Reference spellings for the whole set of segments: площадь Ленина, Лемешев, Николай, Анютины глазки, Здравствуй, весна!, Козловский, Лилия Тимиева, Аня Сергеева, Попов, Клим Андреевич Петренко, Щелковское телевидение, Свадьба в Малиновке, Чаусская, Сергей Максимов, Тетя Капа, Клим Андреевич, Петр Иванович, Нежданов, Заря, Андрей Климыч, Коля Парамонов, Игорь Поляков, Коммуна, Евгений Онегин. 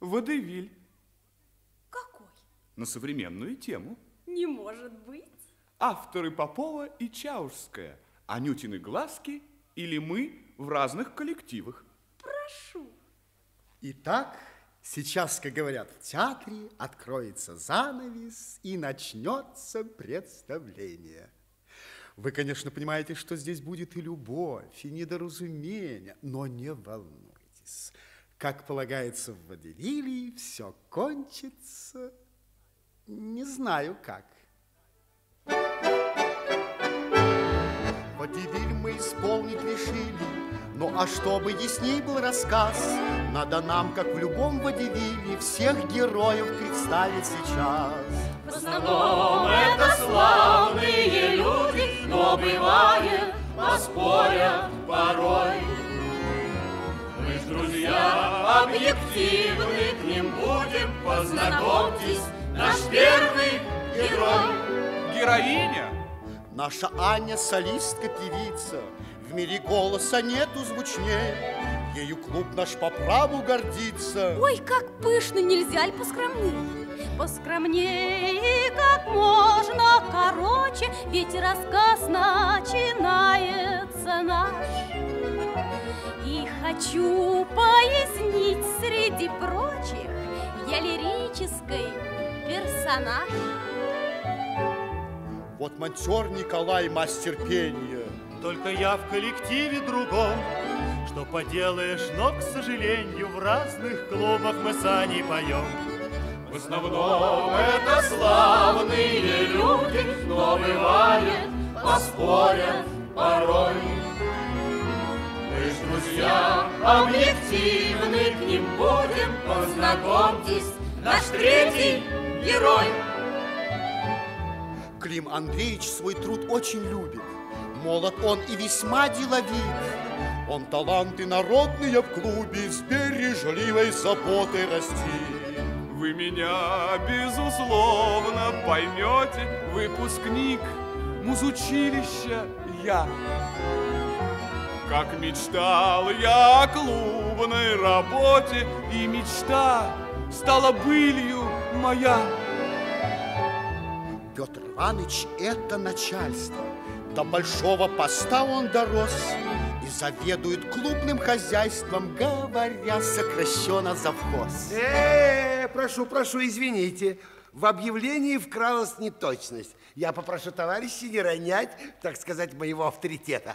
Водевиль. Какой? На современную тему. Не может быть. Авторы Попова и Чаусская. Анютины глазки или мы в разных коллективах. Прошу. Итак, сейчас, как говорят в театре, откроется занавес и начнется представление. Вы, конечно, понимаете, что здесь будет и любовь, и недоразумение, но не волнуйтесь. Как полагается в водевиле, все кончится, не знаю как. Водевиль мы исполнить решили, ну а чтобы ясней был рассказ, надо нам, как в любом водевиле, всех героев представить сейчас. В основном это славные люди, но бывает поспорят порой. Друзья, объективны к ним будем, познакомьтесь, наш первый герой. Героиня. Наша Аня солистка-певица, в мире голоса нету звучней, ею клуб наш по праву гордится. Ой, как пышно, нельзя ли поскромней? Поскромней как можно короче, ведь рассказ начинается наш. И хочу пояснить, среди прочих, я лирический персонаж. Вот монтёр Николай, мастер пения. Только я в коллективе другом. Что поделаешь, но, к сожалению, в разных клубах мы с Аней поем. В основном это славные люди, но бывает, поспорят порой. Друзья, объективны к ним будем, познакомьтесь, наш третий герой. Клим Андреевич свой труд очень любит, молод он и весьма деловит. Он таланты народные в клубе с бережливой заботой растит. Вы меня, безусловно, поймете, выпускник музучилища я. Как мечтал я о клубной работе, и мечта стала былью моя. Петр Иванович – это начальство, до большого поста он дорос и заведует клубным хозяйством, говоря сокращенно завхоз. Прошу, извините. В объявлении вкралась неточность. Я попрошу товарищей не ронять, так сказать, моего авторитета.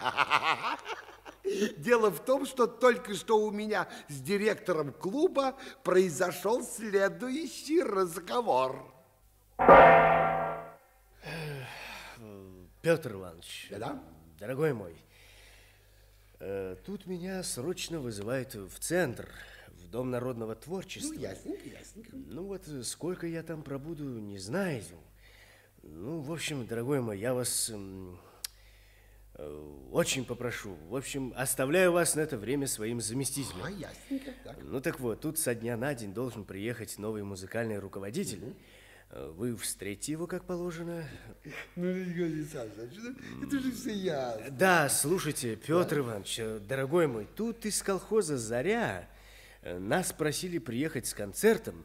Дело в том, что только что у меня с директором клуба произошел следующий разговор. Петр Иванович, да-да? Дорогой мой, тут меня срочно вызывают в центр. Дом народного творчества. Ну, ясненько. Ну, вот сколько я там пробуду, не знаю. Ну, в общем, дорогой мой, я вас очень попрошу. В общем, оставляю вас на это время своим заместителем. А, ясненько. Так. Ну, так вот, тут со дня на день должен приехать новый музыкальный руководитель. Вы встретите его, как положено. Ну, Николай Александрович, это же все ясно. Да, слушайте, Петр Иванович, дорогой мой, тут из колхоза «Заря» нас просили приехать с концертом,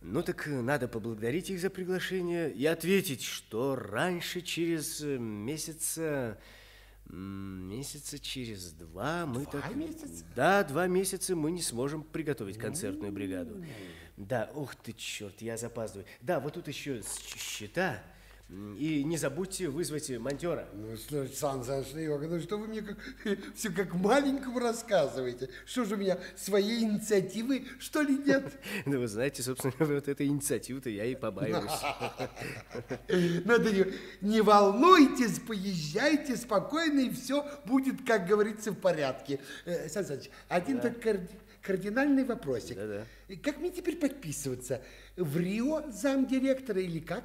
ну так надо поблагодарить их за приглашение и ответить, что раньше через месяца через два мы так... 2 месяца? Да, 2 месяца мы не сможем приготовить концертную бригаду. Да, ух ты, черт, я запаздываю. Да, вот тут еще счета. И не забудьте вызвать монтера. Ну что, Александр Александрович, ну что вы мне все как маленькому рассказываете? Что же у меня, своей инициативы, что ли, нет? Ну вы знаете, собственно, вот этой инициативы-то я и побаиваюсь. Надо не волнуйтесь, поезжайте спокойно, и все будет, как говорится, в порядке. Александр Александрович, один только кардинальный вопросик. Как мне теперь подписываться? В РИО замдиректора или как?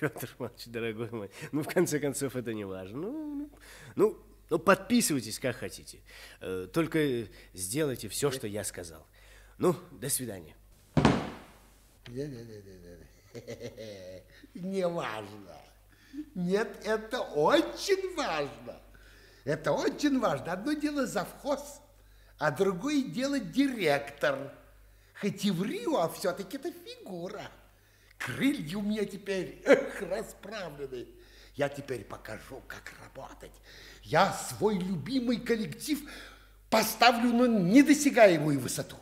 Петр Иванович, дорогой мой, ну, в конце концов, это не важно. Ну, подписывайтесь, как хотите. Только сделайте все, что я сказал. Ну, до свидания. Не важно. Нет, это очень важно. Это очень важно. Одно дело завхоз, а другое дело директор. Хоть и врю, а все-таки это фигура. Крылья у меня теперь расправлены. Я теперь покажу, как работать. Я свой любимый коллектив поставлю на недосягаемую высоту.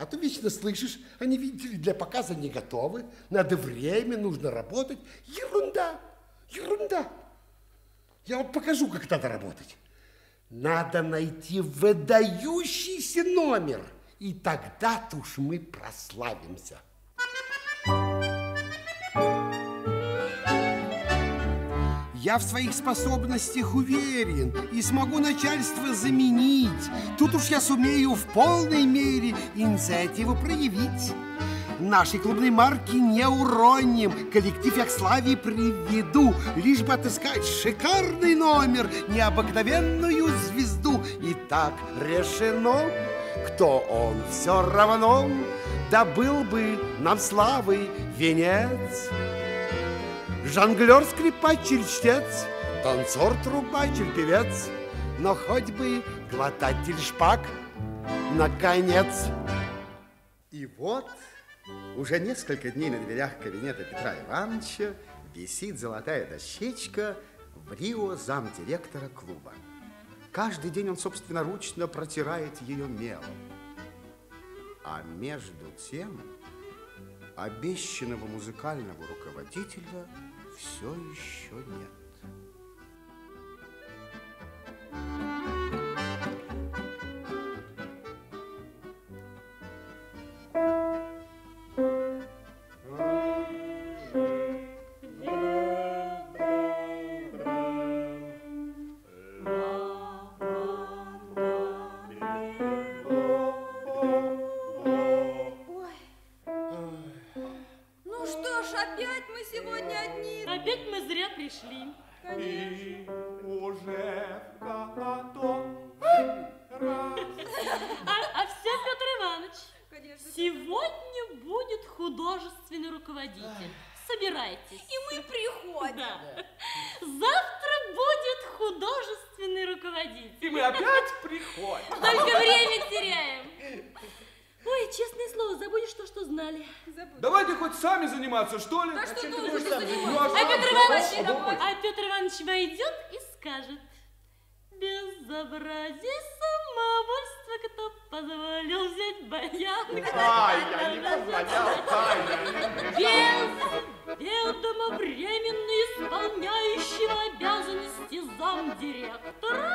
А то вечно слышишь, они, видите ли, для показа не готовы. Надо время, нужно работать. Ерунда, ерунда. Я вам покажу, как надо работать. Надо найти выдающийся номер. И тогда-то уж мы прославимся. Я в своих способностях уверен и смогу начальство заменить. Тут уж я сумею в полной мере инициативу проявить. Нашей клубной марки не уроним, коллектив я к славе приведу, лишь бы отыскать шикарный номер, необыкновенную звезду. И так решено, кто он все равно, да был бы нам славы венец. Жонглер, скрипачель, чтец, танцор, трубачель, певец, но хоть бы глотатель шпаг, наконец. И вот уже несколько дней на дверях кабинета Петра Ивановича висит золотая дощечка в Рио замдиректора клуба. Каждый день он собственноручно протирает ее мелом. А между тем обещанного музыкального руководителя все еще нет. Что ли? Да что ты уже занимаешься? А Петр Иванович войдет и скажет: безобразие, самовольство, кто позволил взять баян. Я не позволял. Без ведома временно исполняющего обязанности замдиректора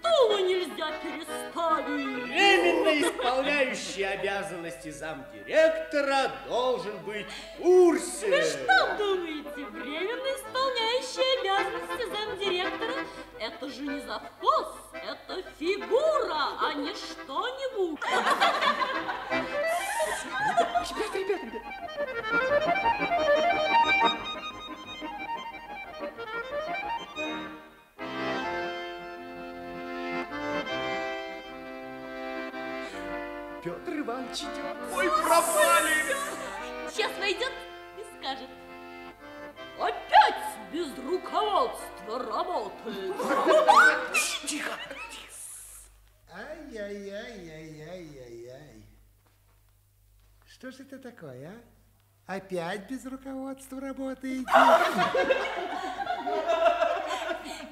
стулу нельзя переставить. Временно исполняющий обязанности замдиректора должен быть в курсе. Вы что думаете, временно исполняющий обязанности замдиректора — это же не завхоз, это фигура, а не что-нибудь. Ребята, ребята. Петр Иванович идет. Ой, пропали! Сейчас войдет и скажет: опять без руководства работает. Тихо! Ай-яй-яй-яй-яй-яй-яй. Что же это такое, а? Опять без руководства работаете?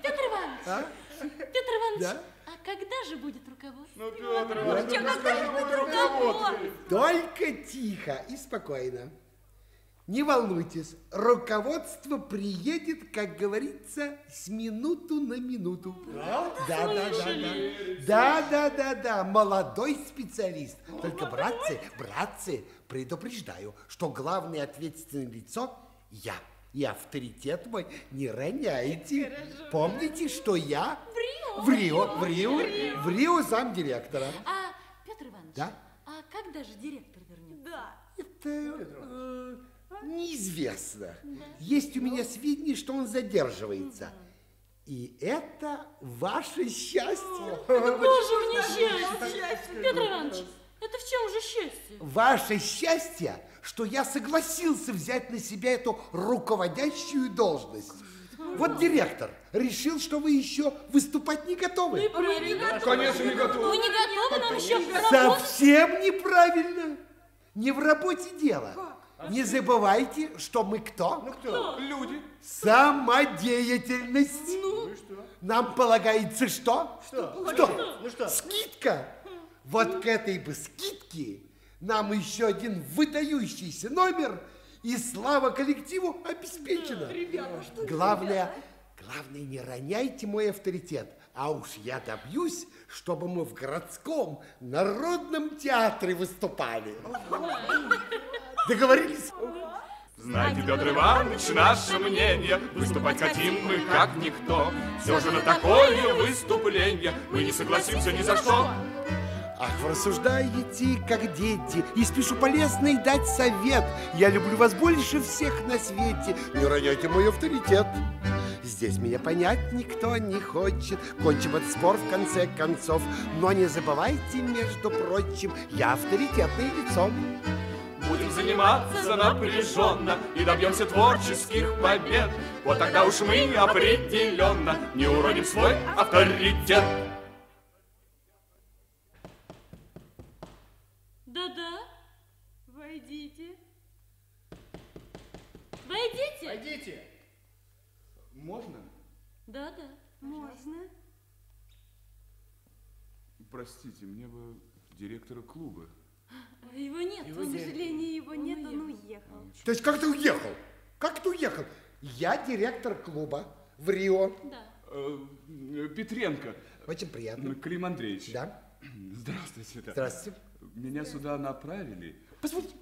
Петр Иванович! А? Петр Иванович! Да? Когда же будет руководство? Ну, Петр Иванович, когда же будет руководство? Только тихо и спокойно. Не волнуйтесь, руководство приедет, как говорится, с минуту на минуту. Да? Да. Молодой специалист. Только, братцы, предупреждаю, что главное ответственное лицо я. И авторитет мой не роняйте. Хорошо. Помните, что я в Рио замдиректора. А, Петр Иванович, да? А когда же директор вернется? Да. Это Неизвестно. Есть у меня сведения, что он задерживается. И это ваше счастье. Боже, у меня счастье. Петр Иванович, это в чем же счастье? Ваше счастье, что я согласился взять на себя эту руководящую должность. Вот директор решил, что вы еще выступать не готовы. Неправильно. Конечно, не готовы. Мы не готовы, нам еще работать. Совсем неправильно. Не в работе дело. Не забывайте, что мы кто? Ну кто? Люди. Самодеятельность. Ну и что? Нам полагается что? Что? Ну что? Скидка. Вот к этой бы скидке нам еще один выдающийся номер, и слава коллективу обеспечена. Ребята, что главное, не роняйте мой авторитет. А уж я добьюсь, чтобы мы в городском народном театре выступали. Договорились? Знаете, Петр Иванович, наше мнение, выступать хотим мы как никто. Все же на такое выступление мы не согласимся ни за что. Ах, вы рассуждаете, как дети, и спешу полезный дать совет. Я люблю вас больше всех на свете, не роняйте мой авторитет. Здесь меня понять никто не хочет, кончим этот спор в конце концов. Но не забывайте, между прочим, я авторитетное лицо. Будем заниматься напряженно и добьемся творческих побед. Вот тогда уж мы определенно не уроним свой авторитет. Да-да, войдите. Войдите. Войдите. Можно? Да-да, можно. Простите, мне бы директора клуба. Его нет, к сожалению, его нет, он уехал. То есть как ты уехал? Как ты уехал? Я директор клуба в Рио. Да. Петренко. Очень приятно. Клим Андреевич. Да. Здравствуйте. Здравствуйте. Меня сюда направили. Посмотрите,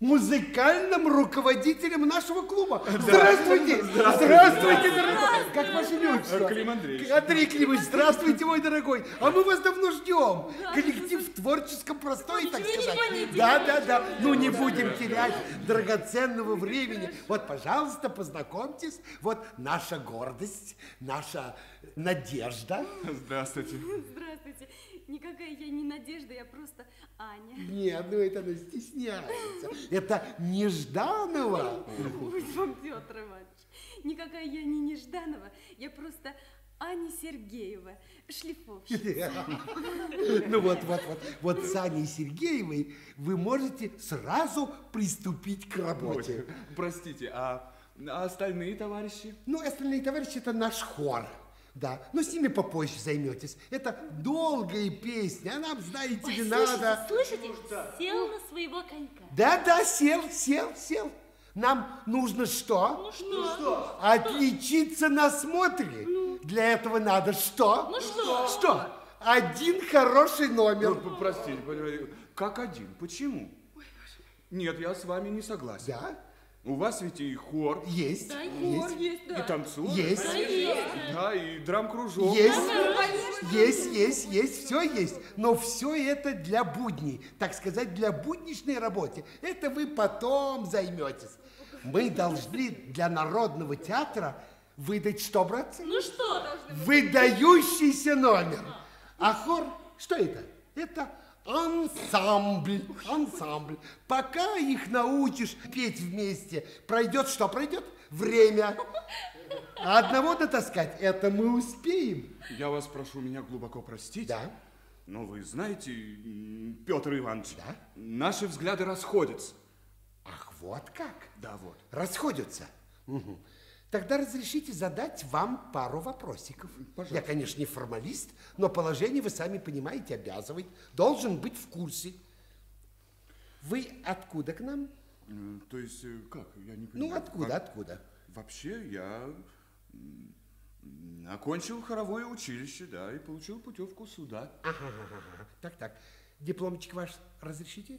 музыкальным руководителем нашего клуба. Здравствуйте! Здравствуйте, дорогой! Как ваше имя? Клим Андреевич. Андрей Климыч, здравствуйте, мой дорогой! А мы вас давно ждем. Коллектив в творческом простое, так сказать. Да. Ну не будем терять драгоценного времени. Вот, пожалуйста, познакомьтесь. Вот наша гордость, наша надежда. Здравствуйте. Здравствуйте. Никакая я не Надежда, я просто Аня. Нет, ну это она стесняется. Это Нежданова. Будь вам, Петр Иванович. Никакая я не Нежданова, я просто Аня Сергеева, шлифовщица. Ну вот с Аней Сергеевой вы можете сразу приступить к работе. Простите, а остальные товарищи? Ну, остальные товарищи это наш хор. Да, но с ними попозже займетесь. Это долгая песня, а нам, знаете ли, надо... Слышите, сел на своего конька. Да, сел. Нам нужно что? Ну что? Отличиться на смотре. Для этого надо что? Что? Один хороший номер. Ну, простите, как один? Почему? Нет, я с вами не согласен. Да? У вас ведь и хор. Есть. Да, хор есть, да. И танцуют. Есть. Да, и драм-кружок. Есть. Есть, все есть. Но все это для будней, так сказать, для будничной работы. Это вы потом займетесь. Мы должны для народного театра выдать что, братцы? Ну что? Выдающийся номер. А хор, что это? Это... Ансамбль. Пока их научишь петь вместе, пройдет что? Пройдет время. А одного дотаскать, это мы успеем. Я вас прошу меня глубоко простить. Да. Но вы знаете, Петр Иванович, да? Наши взгляды расходятся. Ах, вот как? Да, вот. Расходятся. Угу. Тогда разрешите задать вам пару вопросиков. Пожалуйста. Я, конечно, не формалист, но положение, вы сами понимаете, обязывает. Должен быть в курсе. Вы откуда к нам? То есть, как? Я не понимаю. Ну, откуда? Вообще, я окончил хоровое училище, да, и получил путевку сюда. Ага. Так. Дипломчик ваш разрешите?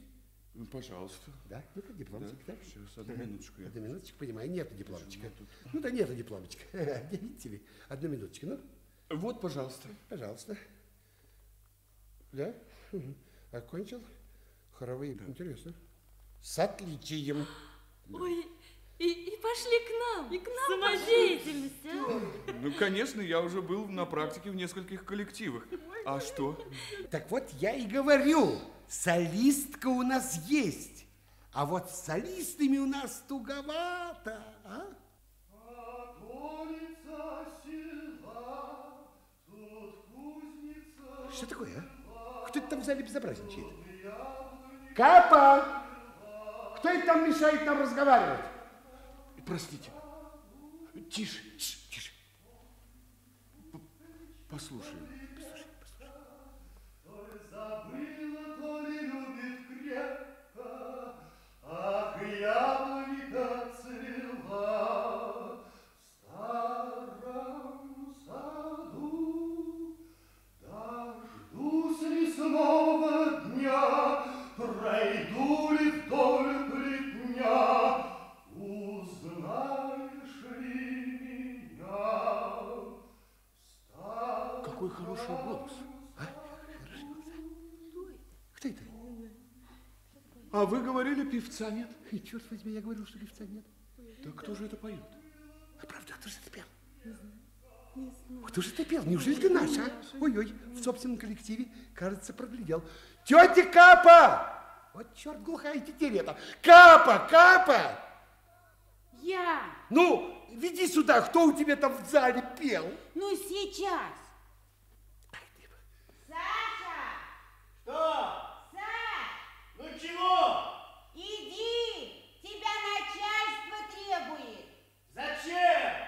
Пожалуйста. Да? Ну-ка, дипломчик, да? Сейчас, одну минуточку, понимаю, нету дипломчика. Ну да, нету дипломчика. Видите ли? Одну минуточку, ну. Вот, пожалуйста. Пожалуйста. Да? Окончил хоровые. Да. Интересно. С отличием. Ой, и пошли к нам самодеятельность, а? Ну, конечно, я уже был на практике в нескольких коллективах. А что? Так вот я и говорю, солистка у нас есть, а вот с солистами у нас туговато, а? Что такое, а? Кто это там в зале безобразничает? Капа! Кто это там мешает нам разговаривать? Простите. Тише, тише, тише. Послушаем. А вы говорили, певца нет? И черт возьми, я говорил, что певца нет. Да кто же это поет? А правда, кто же это пел? Не знаю. Кто же это пел? Неужели ты наш, а? Ой-ой, в собственном коллективе, кажется, проглядел. Тетя Капа! Вот черт, глухая тетерь это. Капа, Капа! Я! Ну, веди сюда, кто у тебя там в зале пел? Ну, сейчас. Ай, ты... Саша! Что? Ну чего? Иди! Тебя начальство требует! Зачем?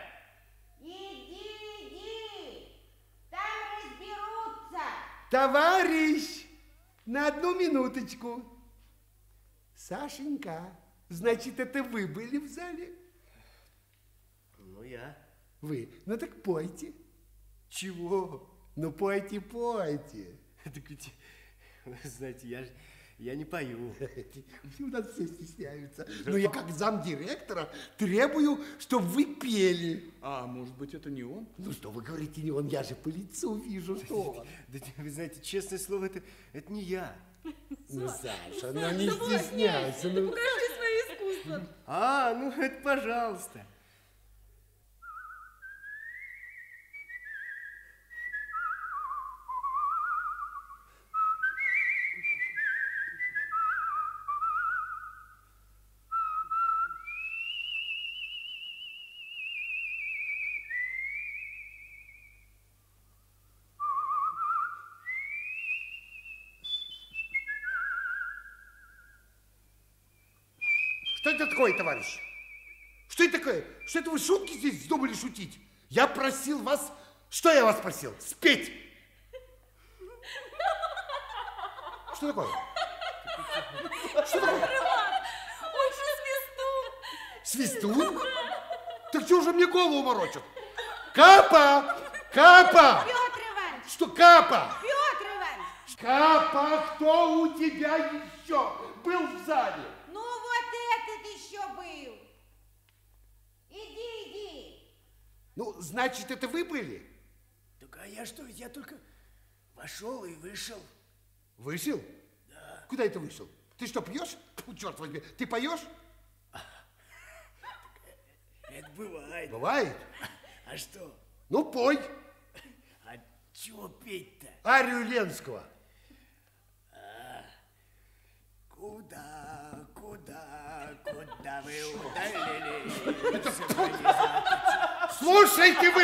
Иди, иди! Там разберутся! Товарищ! На одну минуточку! Сашенька, значит, это вы были в зале? Ну, я. Вы? Ну так пойте. Чего? Ну пойте, пойте. Так ведь, вы знаете, я не пою. У нас все стесняются. Но я как замдиректора требую, чтобы вы пели. А может быть, это не он? Ну что вы говорите, не он? Я же по лицу вижу, что он. Вы знаете, честное слово, это не я. Ну, Саша, ну не стесняйся. Покажи свое искусство. А, ну это пожалуйста. Товарищ, что это такое? Что это вы шутки здесь вздумали шутить? Я просил вас, что я вас просил? Спеть! Что такое? Что такое? Ой, что свистун? Свистун? Так что уже мне голову морочат? Капа! Капа! Петр Иванович! Что Капа? Петр Иванович! Капа, кто у тебя еще был в зале? Ну, значит, это вы были? Так а я что? Я только вошел и вышел. Вышел? Да. Куда это вышел? Ты что, пьешь? Фу, черт возьми, ты поешь? Это бывает. Бывает? А что? Ну, пой. А чего петь-то? Арию Ленского. А, куда, куда, куда вы удалили? Слушайте вы,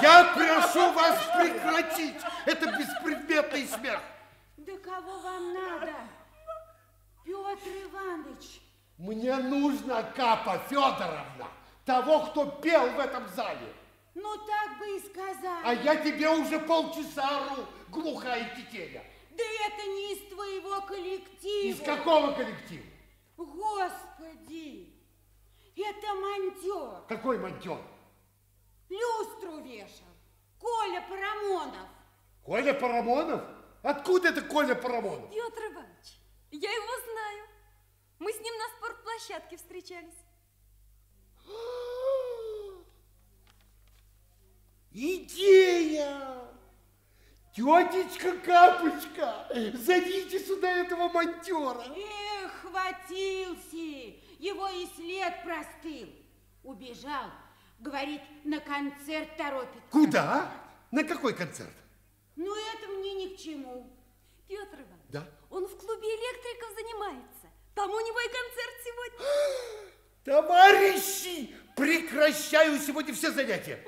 я прошу вас прекратить. Это беспредметный смех. Да кого вам надо, Петр Иванович? Мне нужна Капа Федоровна, того, кто пел в этом зале. Ну так бы и сказал. А я тебе уже полчаса ору, глухая тетеря. Да это не из твоего коллектива. Из какого коллектива? Господи, это монтер. Какой монтер? Люстру вешал. Коля Парамонов. Коля Парамонов? Откуда это Коля Парамонов? Петр Иванович, я его знаю. Мы с ним на спортплощадке встречались. Идея! Тетечка Капочка, зовите сюда этого монтера. Эх, хватился, его и след простыл. Убежал, говорит, на концерт торопит. Куда? На какой концерт? Ну, это мне ни к чему. Петр Иванович, да? Он в клубе электриков занимается. Там у него и концерт сегодня. Товарищи, прекращаю сегодня все занятия.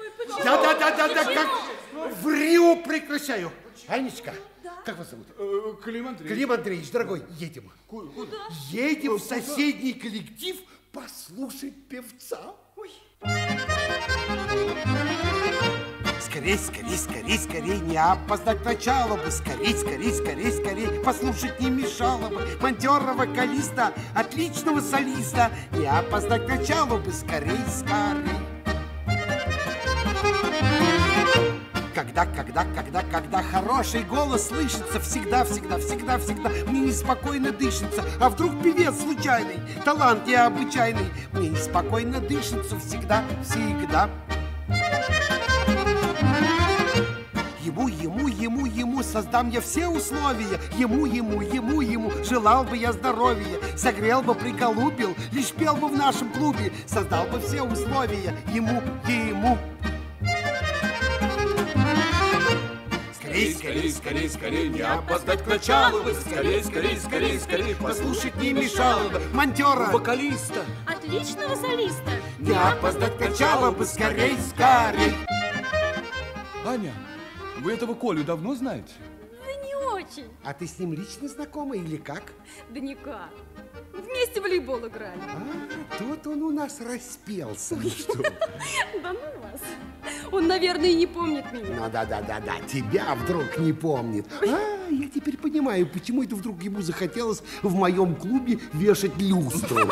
Да-да-да-да, как в Рио прекращаю. Почему? Анечка, да. Как вас зовут? Клим Андреевич. Клим Андреевич, дорогой, едем. Куда? Едем в соседний коллектив послушать певца. Ой. Скорей, скорей, скорей, скорей, не опоздать начало бы. Скорей, скорей, скорей, скорей, послушать не мешало бы монтерного вокалиста, отличного солиста. Не опоздать начало бы, скорей, скорей. Когда хороший голос слышится, всегда мне неспокойно дышится. А вдруг певец случайный, талант необычайный, мне неспокойно дышится всегда. Ему создам я все условия. Ему желал бы я здоровья, согрел бы, приколупил, лишь пел бы в нашем клубе, создал бы все условия. Ему. Скорей, не опоздать к началу бы. Скорей, послушать не мешало бы монтера, вокалиста, отличного солиста. Не опоздать к началу бы, скорей. Аня, вы этого Колю давно знаете? Да не очень. А ты с ним лично знакома или как? Да никак. Вместе в волейбол играли. А, тут он у нас распелся. Ну что? Да ну вас. Он, наверное, и не помнит меня. Ну да, тебя вдруг не помнит. А, я теперь понимаю, почему это вдруг ему захотелось в моем клубе вешать люстру.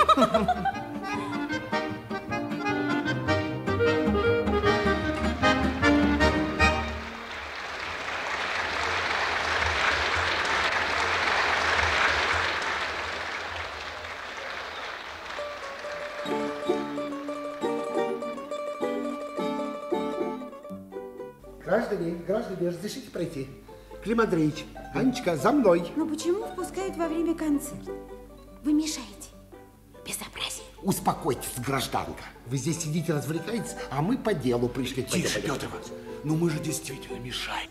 Граждане, разрешите пройти. Клим Андреевич, Анечка, за мной. Но почему впускают во время концерта? Вы мешаете. Безобразие. Успокойтесь, гражданка. Вы здесь сидите, развлекаетесь, а мы по делу пришли. Тише, Петр Иванович. Ну мы же действительно мешаем.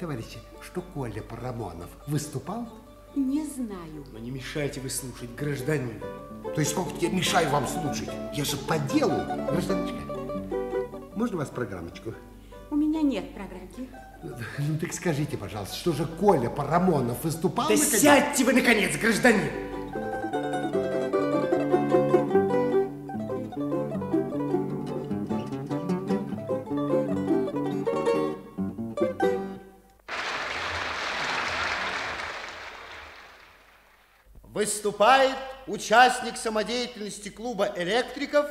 Товарищи, что Коля Парамонов выступал? Не знаю. Но не мешайте вы слушать, гражданин. То есть сколько я мешаю вам слушать? Я же по делу. Гражданочка, можно вас программочку? У меня нет программки. Ну так скажите, пожалуйста, что же Коля Парамонов выступал? Да наконец? Сядьте вы, наконец, гражданин! Выступает участник самодеятельности клуба электриков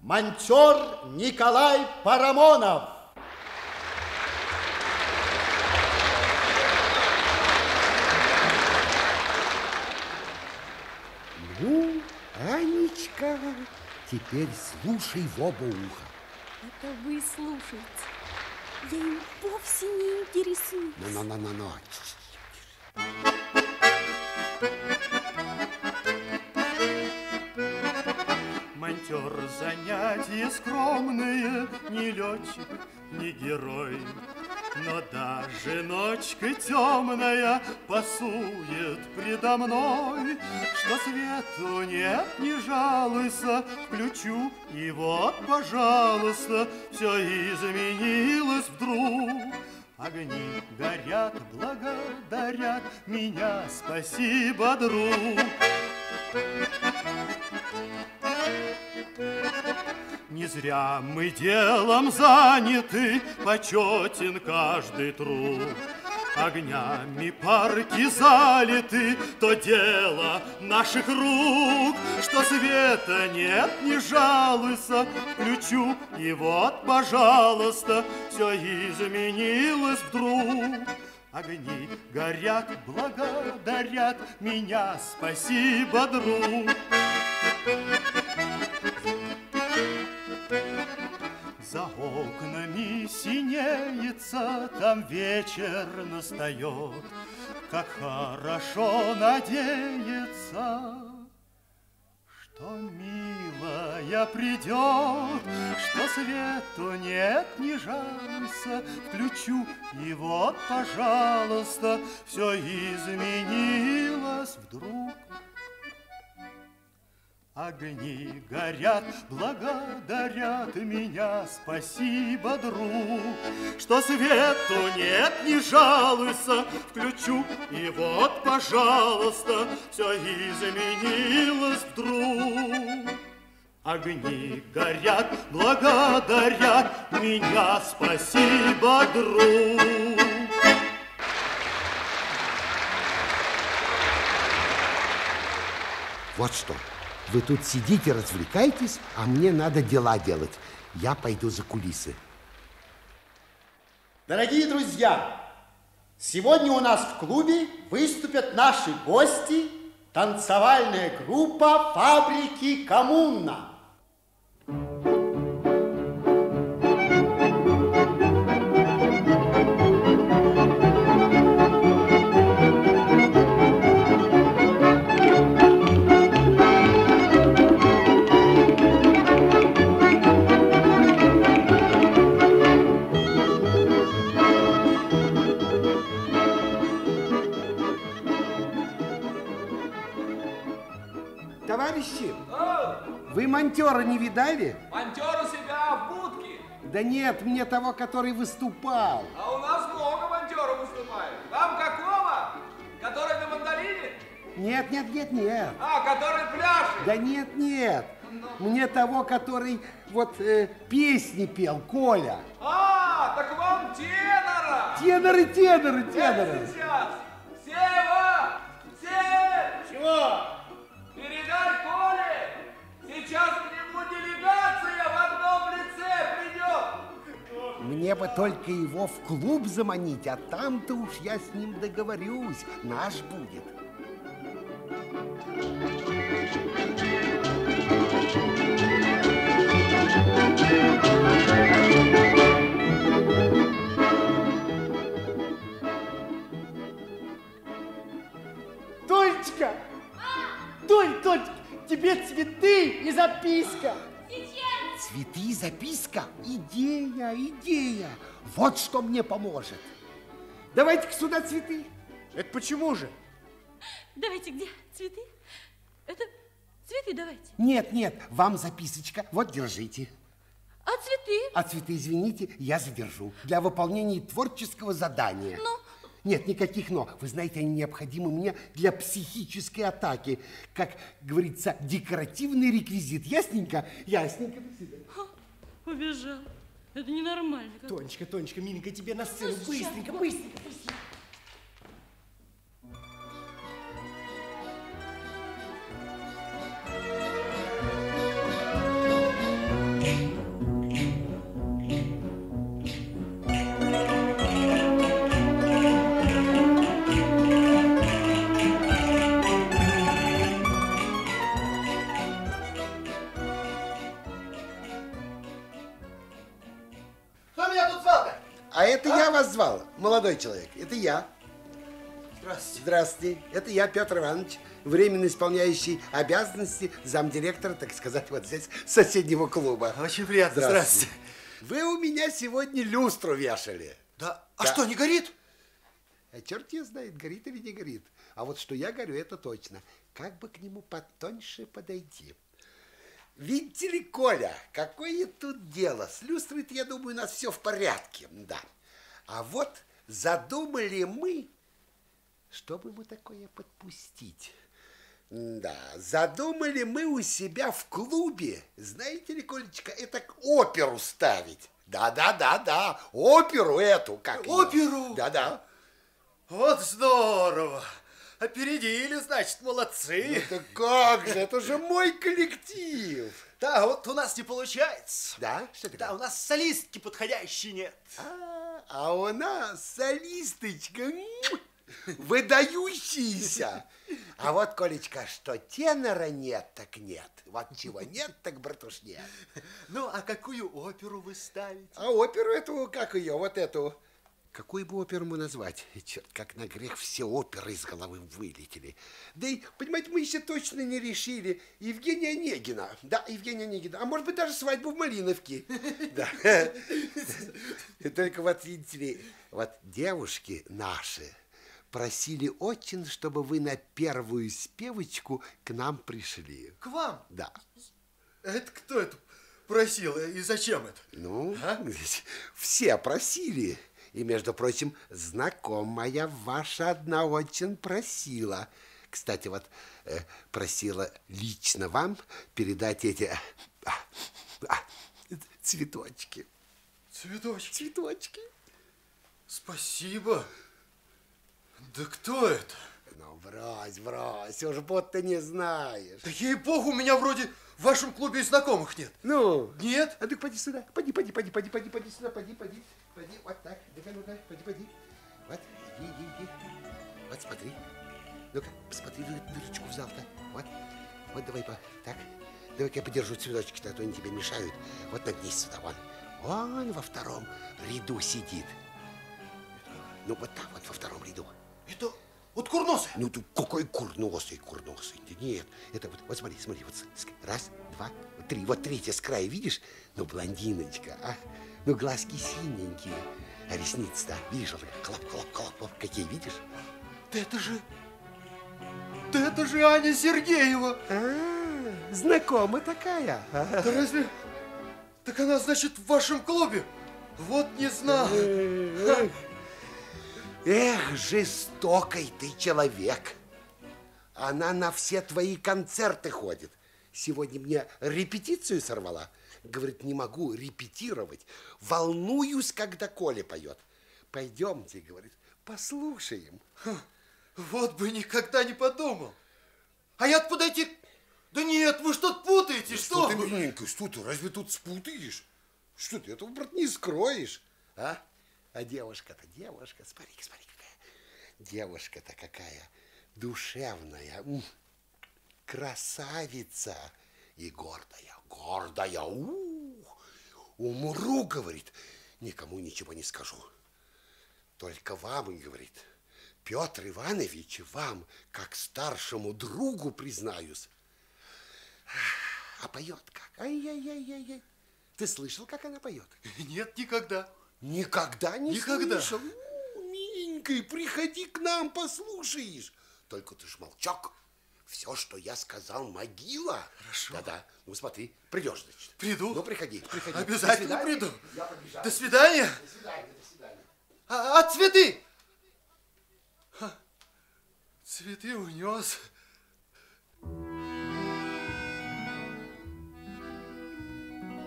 монтер Николай Парамонов. Ну, Анечка, теперь слушай в оба уха. Это вы слушаете. Я им вовсе не интересуюсь. Ну. Монтер занятие скромное, не летчик, не герой, но даже ночка темная пасует предо мной. Что свету нет, не жалуйся, включу, и вот, пожалуйста, все изменилось вдруг. Огни горят, благодарят меня, спасибо, друг. Не зря мы делом заняты, почетен каждый труд. Огнями парки залиты, то дело наших рук. Что света нет, не жалуйся, включу, и вот, пожалуйста, все изменилось вдруг. Огни горят, благодарят меня, спасибо, друг. За окнами синеется, там вечер настает, как хорошо надеется, что милая придет, что свету нет, не жалься, включу, и вот, пожалуйста, все изменилось вдруг. Огни горят, благодарят меня, спасибо, друг, что свету нет, не жалуйся, включу, и вот, пожалуйста, все изменилось вдруг. Огни горят, благодарят меня, спасибо, друг. Вот что. Вы тут сидите, развлекайтесь, а мне надо дела делать. Я пойду за кулисы. Дорогие друзья, сегодня у нас в клубе выступят наши гости, танцевальная группа фабрики «Коммуна». Вы монтера не видали? Монтер у себя в будке. Да нет, мне того, который выступал. А у нас много монтеров выступает. Вам какого? Который на мандолине? Нет, нет, нет, нет. А, который пляшет? Да нет, нет. Но... Мне того, который вот песни пел, Коля. А, так вам тенора. Теноры, теноры, теноры. Я сейчас. Сева! Сева! Чего? Передай Коле. Сейчас к нему делегация в одном лице придет. Мне бы только его в клуб заманить, а там-то уж я с ним договорюсь. Наш будет. Толечка! А! Толь, Толечка! Тебе цветы и записка. Сейчас. Цветы и записка? Идея, идея. Вот что мне поможет. Давайте-ка сюда цветы. Это почему же? Давайте где? Цветы? Это цветы давайте. Нет, нет, вам записочка. Вот, держите. А цветы? А цветы, извините, я задержу. Для выполнения творческого задания. Ну? Нет, никаких «но». Вы знаете, они необходимы мне для психической атаки. Как говорится, декоративный реквизит. Ясненько? Ясненько. О, убежал. Это ненормально. Тонечка, Тонечка, миленькая, тебе на сцену. Ну, быстренько, быстренько, быстренько. Молодой человек, это я. Здравствуйте. Здравствуйте. Это я, Петр Иванович, временно исполняющий обязанности замдиректора, так сказать, вот здесь, соседнего клуба. Очень приятно. Здравствуйте. Здравствуйте. Вы у меня сегодня люстру вешали. Да? А да. Что, не горит? А черт я знает, горит или не горит. А вот что я горю, это точно. Как бы к нему потоньше подойти. Видите ли, Коля, какое тут дело. С люстрой-то, я думаю, у нас все в порядке. Да. А вот задумали мы, чтобы ему такое подпустить. Да, задумали мы у себя в клубе, знаете ли, Колечка, это оперу ставить. Да-да-да-да, оперу эту. Как оперу? Да-да. Вот здорово. Опередили, значит, молодцы. Ну, да как же, это же мой коллектив. Да, вот у нас не получается. Да? Что такое? Да, у нас солистки подходящей нет. А у нас солисточка выдающийся. А вот, Колечка, что тенора нет, так нет. Вот чего нет, так, братуш, нет. Ну, а какую оперу вы ставите? А оперу эту, как ее, вот эту. Какую бы оперу мы назвать? Черт, как на грех все оперы из головы вылетели. Да и, понимаете, мы еще точно не решили. Евгения Онегина. Да, Евгения Онегина. А может быть, даже «Свадьбу в Малиновке». Да. Только вот, видите ли, вот девушки наши просили очень, чтобы вы на первую спевочку к нам пришли. К вам? Да. Это кто это просил и зачем это? Ну, все просили. И, между прочим, знакомая ваша одна очень просила. Кстати, вот просила лично вам передать эти цветочки. Цветочки? Цветочки. Спасибо. Да кто это? Ну, брось, брось, уж будто не знаешь. Да ей богу, у меня вроде в вашем клубе и знакомых нет. Ну? Нет? А ты поди сюда, поди сюда, поди, вот так, ну-ка, поди. Вот, иди. Вот, смотри. Ну-ка, посмотри дырочку в зал-то. Вот, давай, так, давай-ка я подержу цветочки-то, а то они тебе мешают. Вот, нагнись сюда, вон. Вон во втором ряду сидит. Ну, вот так вот во втором ряду. Это вот курносый? Ну, тут какой курносый? Нет, это вот смотри, вот раз, два, три. Вот третья с края, видишь? Ну, блондиночка, а? Ну, глазки синенькие, а ресницы-то, видишь, хлоп-хлоп-хлоп, какие, видишь? Да это же Аня Сергеева! А, знакома такая. Да разве? Так она, значит, в вашем клубе? Вот не знал. Эх, жестокий ты человек. Она на все твои концерты ходит. Сегодня мне репетицию сорвала. Говорит, не могу репетировать. Волнуюсь, когда Коля поет. Пойдемте, говорит, послушаем. Вот бы никогда не подумал. А я подойти... Да нет, вы что-то путаете, что ты, миленькая, что ты? Разве тут спутаешь? Что ты этого, брат, не скроешь? А? А девушка-то, смотри, какая. Девушка-то какая душевная, красавица и гордая. Умру, говорит, никому ничего не скажу. Только вам, говорит, Петр Иванович, вам, как старшему другу, признаюсь. А поет как? Ай-яй-яй-яй-яй. Ты слышал, как она поет? Нет, никогда. Никогда не слышал? Миленький, приходи к нам, послушаешь. Только ты ж молчок. Все, что я сказал, могила. Хорошо. Да-да. Ну, смотри, придешь, значит. Приду. Ну, приходи. Обязательно приду. Я побежал. До свидания. До свидания. А цветы? Ха. Цветы унес.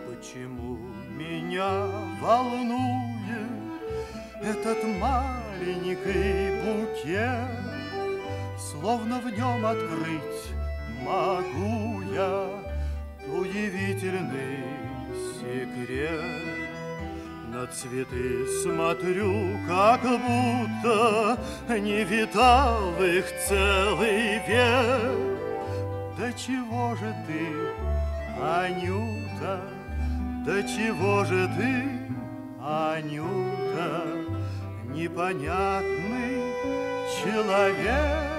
Почему меня волнует этот маленький букет? Словно в нем открыть могу я удивительный секрет. На цветы смотрю, как будто не видал их целый век. Да чего же ты, Анюта? Да чего же ты, Анюта, непонятный человек?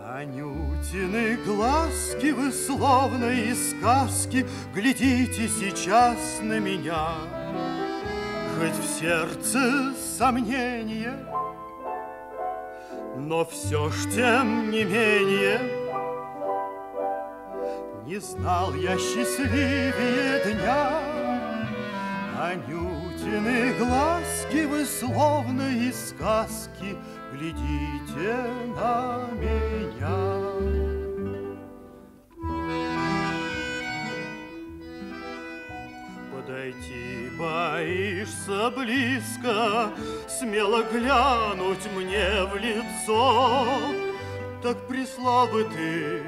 Анютины глазки вы словно из сказки, глядите сейчас на меня. Хоть в сердце сомнение, но все ж тем не менее. Не знал я счастливее дня. Анютины глазки вы словно из сказки, глядите на меня. Подойти боишься близко, смело глянуть мне в лицо. Так прислал бы ты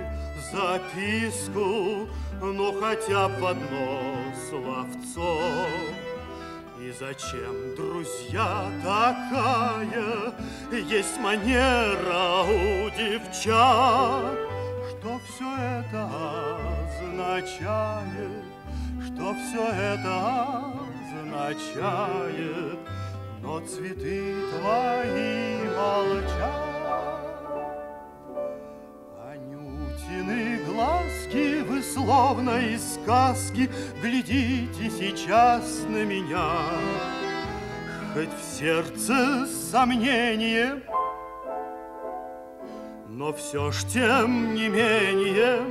записку, ну хотя под нос словцо. И зачем, друзья, такая есть манера у девчат? Что все это означает? Что все это означает? Но цветы твои молчат. Анютины глазки, вы словно из сказки, глядите сейчас на меня. Хоть в сердце сомнение, но все ж тем не менее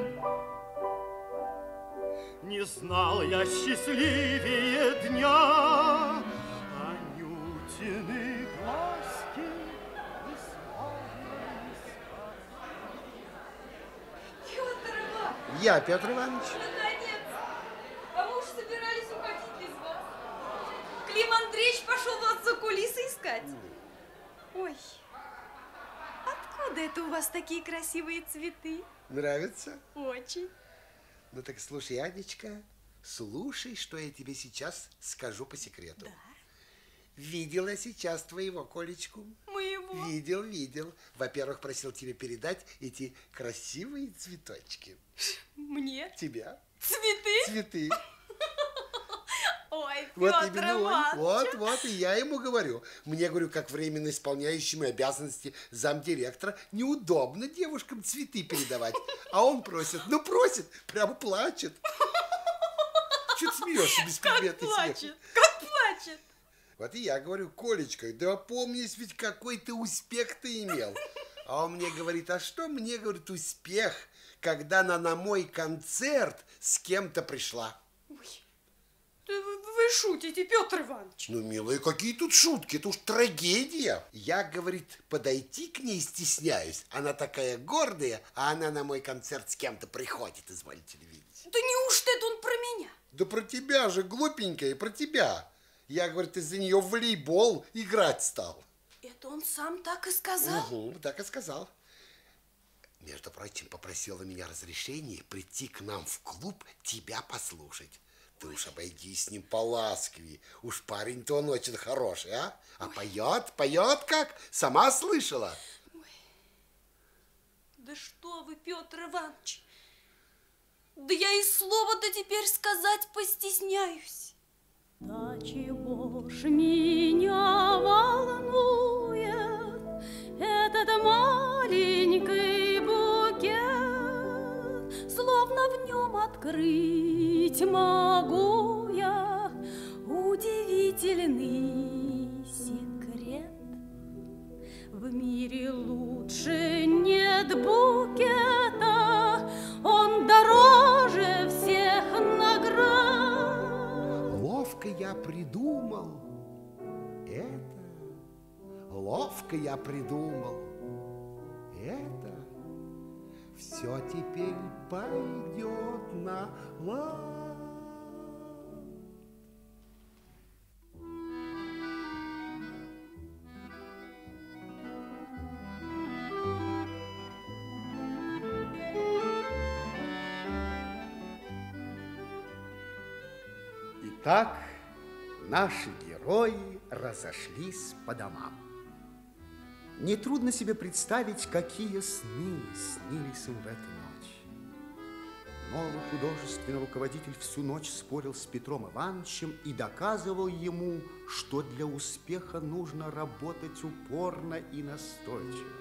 не знал я счастливее дня. Анютины глазки, вы словно из сказки. Петр Иванович! Я, Петр Иванович. Наконец! А мы уж собирались уходить без вас. Клим Андреевич пошел вас за кулисы искать. Ой, откуда это у вас такие красивые цветы? Нравится? Очень. Ну так слушай, Анечка, слушай, что я тебе сейчас скажу по секрету. Да. Видела сейчас твоего Колечку. Моего? Видел, видел. Во-первых, просил тебе передать эти красивые цветочки. Мне? Тебя. Цветы? Цветы. Ой, вот именно он. Вот, вот, и я ему говорю. Мне, говорю, как временно исполняющему обязанности замдиректора, неудобно девушкам цветы передавать. А он просит, ну просит, прямо плачет. Чего ты смеешься беспредметный смех? Как плачет, как плачет. Вот и я говорю, Колечка, да помнишь ведь, какой ты успех ты имел. А он мне говорит, а что мне, говорит, успех, когда она на мой концерт с кем-то пришла. Ой. Вы шутите, Петр Иванович. Ну, милые, какие тут шутки, это уж трагедия. Я, говорит, подойти к ней стесняюсь. Она такая гордая, а она на мой концерт с кем-то приходит, изволите ли видеть. Да неужто это он про меня? Да про тебя же, глупенькая, про тебя. Я, говорит, из-за нее в волейбол играть стал. Это он сам так и сказал? Угу, так и сказал. Между прочим, попросила меня разрешения прийти к нам в клуб тебя послушать. Ты уж обойди с ним поласковее. Уж парень-то он очень хороший, а? А ой, поет, поет как? Сама слышала? Ой. Да что вы, Петр Иванович! Да я и слова-то теперь сказать постесняюсь. Да чего ж меня волнует этот маленький букет, словно в нем открыть могу я удивительный секрет. В мире лучше нет букета, он дороже всех наград. Ловко я придумал это, ловко я придумал это. Все теперь пойдет на лад. Итак, наши герои разошлись по домам. Нетрудно себе представить, какие сны снились им в эту ночь. Новый художественный руководитель всю ночь спорил с Петром Ивановичем и доказывал ему, что для успеха нужно работать упорно и настойчиво,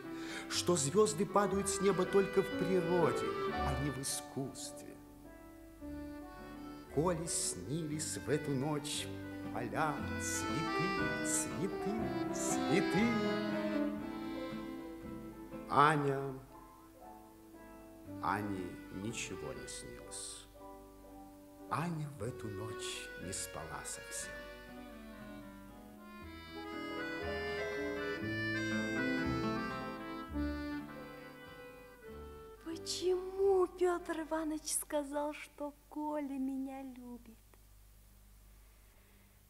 что звезды падают с неба только в природе, а не в искусстве. Коле снились в эту ночь поля, цветы, цветы, цветы. Ане ничего не снилось. Аня в эту ночь не спала совсем. Почему Петр Иванович сказал, что Коля меня любит?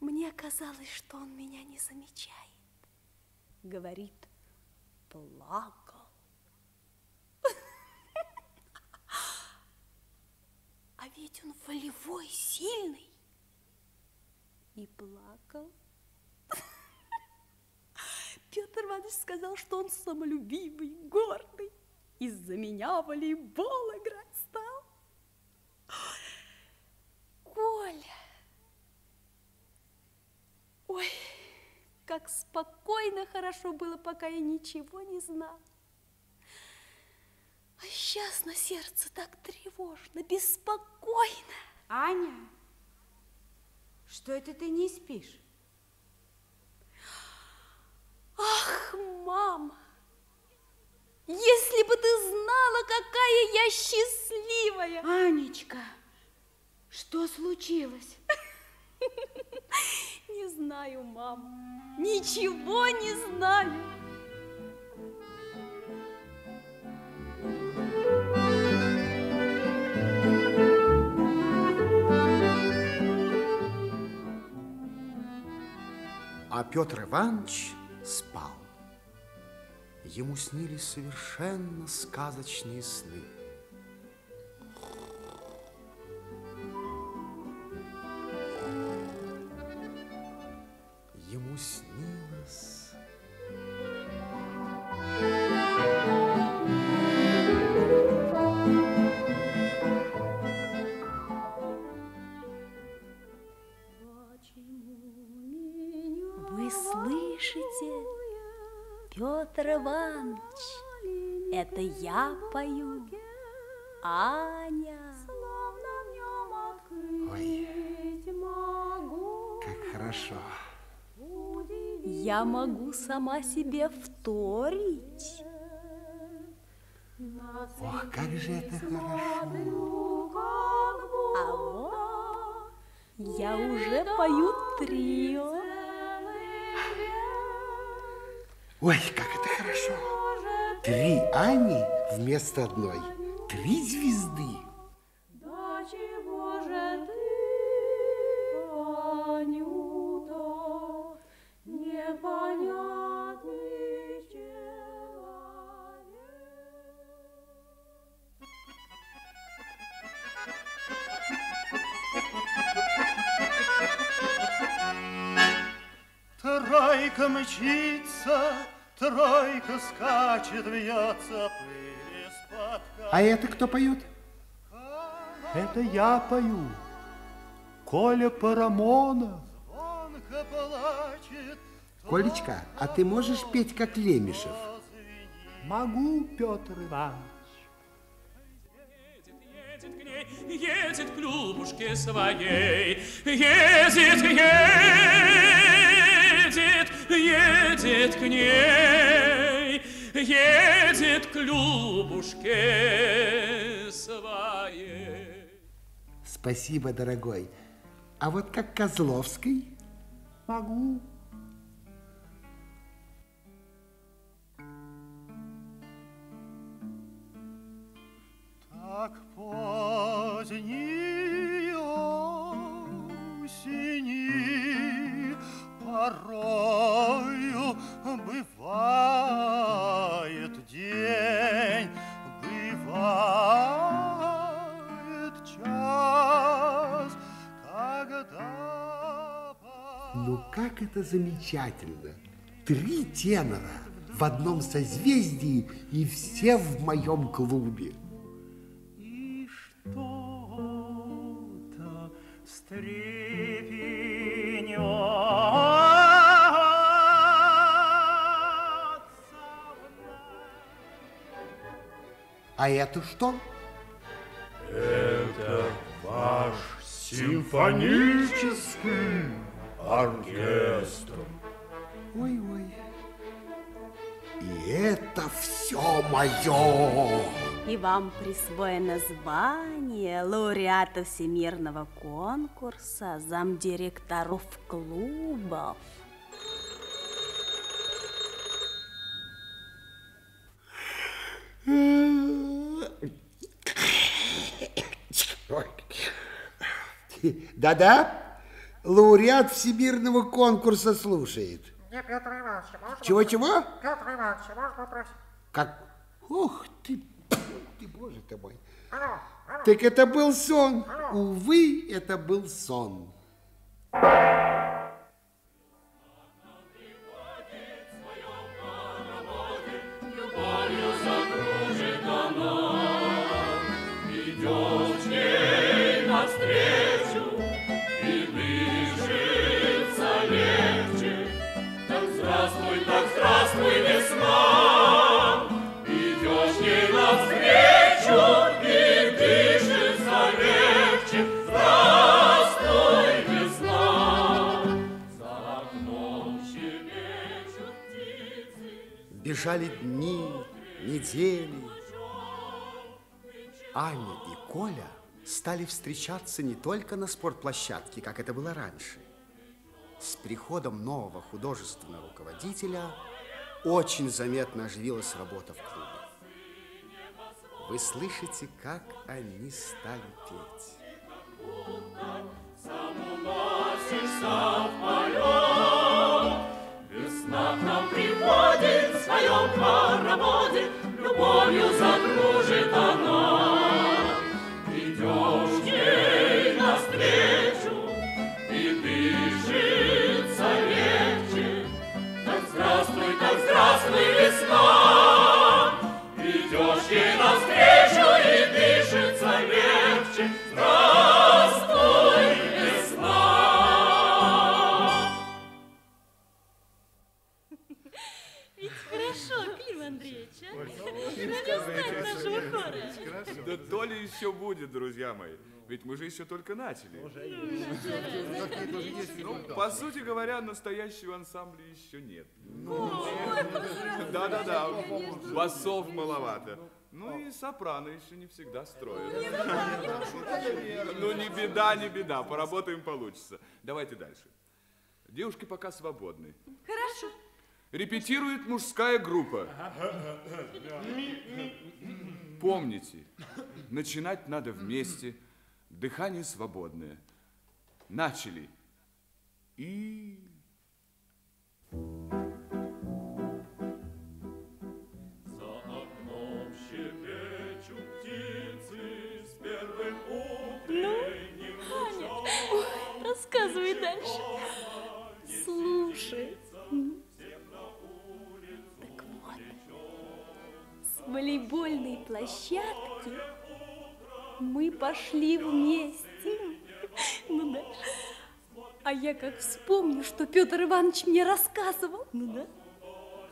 Мне казалось, что он меня не замечает. Говорит, плакал. А ведь он волевой, сильный. и плакал. Петр Иванович сказал, что он самолюбивый, гордый. Из-за меня волейбол играть стал. Коля! Ой, как спокойно хорошо было, пока я ничего не знала. А сейчас на сердце так тревожно, беспокойно. Аня, что это ты не спишь? Ах, мама, если бы ты знала, какая я счастливая! Анечка, что случилось? Не знаю, мам, ничего не знаю. А Петр Иванович спал. Ему снились совершенно сказочные сны. Ему снилось... Вы слышите, Петр Иванович, это я пою, Аня. Ой, как хорошо. Я могу сама себе вторить. Ох, как же это хорошо. А вот я уже пою трио. Ой, как это хорошо. Три Ани вместо одной. Три звезды. Тройка мчится, тройка скачет, вьется пыль из-под колес. А это кто поет? Это я пою. Коля Парамонов. Звонко плачет. Колечка, а ты можешь петь, как Лемешев? Могу, Петр Иванович. Едет к ней, едет к Любушке своей, едет, едет, едет к ней, едет к Любушке своей. Спасибо, дорогой. А вот как Козловский? Могу. Так поздней осенью порою бывает день, бывает час, когда... Ну как это замечательно! Три тенора в одном созвездии и все в моем клубе. Что-то встрепенется. А это что? Это ваш симфонический оркестр. Ой-ой. И это все мое. И вам присвоено звание лауреата всемирного конкурса замдиректоров клубов. Да-да, лауреат всемирного конкурса слушает. Чего-чего? Как? Ух ты! Ты, боже ты мой. Так это был сон. Увы, это был сон. Бежали дни, недели. Аня и Коля стали встречаться не только на спортплощадке, как это было раньше. С приходом нового художественного руководителя очень заметно оживилась работа в клубе. Вы слышите, как они стали петь. Весна к нам приводит в своем хороводе, любовью загружит она. Идешь ей навстречу, и дышится легче. Так здравствуй, весна! Идешь ей навстречу, и дышится легче. Да то ли еще будет, друзья мои. Ведь мы же еще только начали. По сути говоря, настоящего ансамбля еще нет. Да-да-да, басов маловато. Ну и сопрано еще не всегда строят. Ну не беда, не беда, поработаем, получится. Давайте дальше. Девушки пока свободны. Хорошо. Репетирует мужская группа. Помните, начинать надо вместе. Дыхание свободное. Начали. И... За окном щебечут птицы с первым утренним лучом. Ой, рассказывай дальше. Слушай. Волейбольной площадки мы пошли вместе. Ну да. А я как вспомню, что Петр Иванович мне рассказывал. Ну да.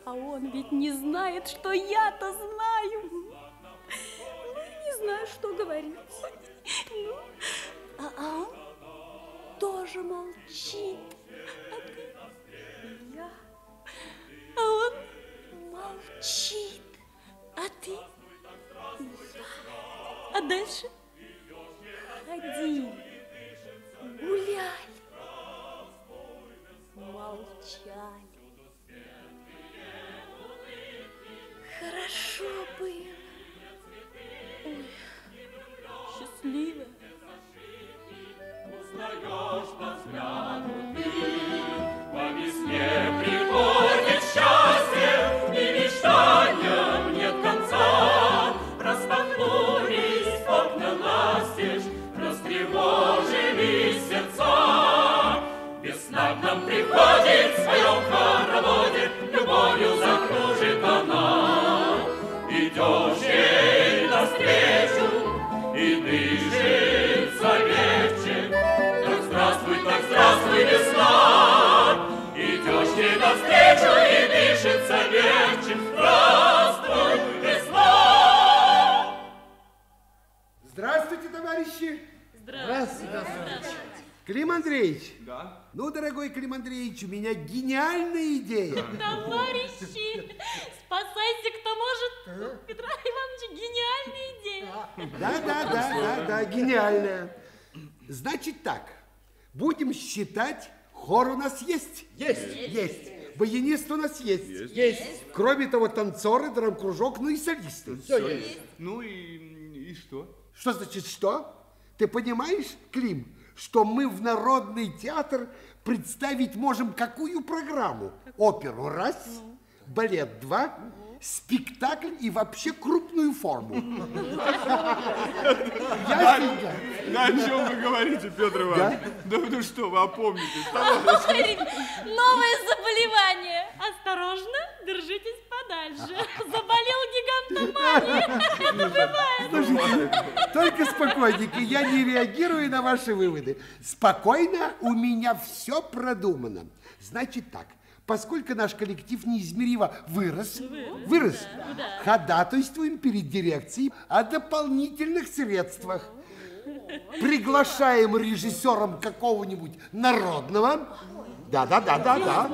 А он ведь не знает, что я-то знаю. Ну, не знаю, что говорить. Ну, а он тоже молчит. А ты? Я. А он молчит. А ты? А дальше? Ходили, гуляли, молчали. Хорошо было. Ой, счастливо. Узнаешь по взгляду ты, по весне приходит счастье и мечтание. Распахнулись окна настежь, растревожились сердца. Весна к нам приходит в своем хороводе, любовью закружит она. Идешь ей навстречу, и дышится легче. Так здравствуй, весна! Идешь ей навстречу, и дышится легче. Здравствуй, весна! Здравствуйте, товарищи! Здравствуйте, товарищи! Клим Андреевич! Да? Ну, дорогой Клим Андреевич, у меня гениальная идея! Товарищи! Спасайте, кто может! У Петра Ивановича гениальная идея! Да, гениальная! Значит так, будем считать, хор у нас есть? Есть! Баянист у нас есть. Кроме того, танцоры, драм-кружок, ну и солисты. Все есть. Ну и что? Что значит что? Ты понимаешь, Клим, что мы в Народный театр представить можем какую программу? Оперу раз, балет два, спектакль и вообще крупную форму. Да о чем вы говорите, Петр Иванович? Да вы что, вы опомнитесь? Новое заболевание. Осторожно, держитесь подальше. Заболел гигантоманией. Только спокойненько, я не реагирую на ваши выводы. Спокойно, у меня все продумано. Значит так. Поскольку наш коллектив неизмеримо вырос, ходатайствуем перед дирекцией о дополнительных средствах. Приглашаем режиссером какого-нибудь народного. Да.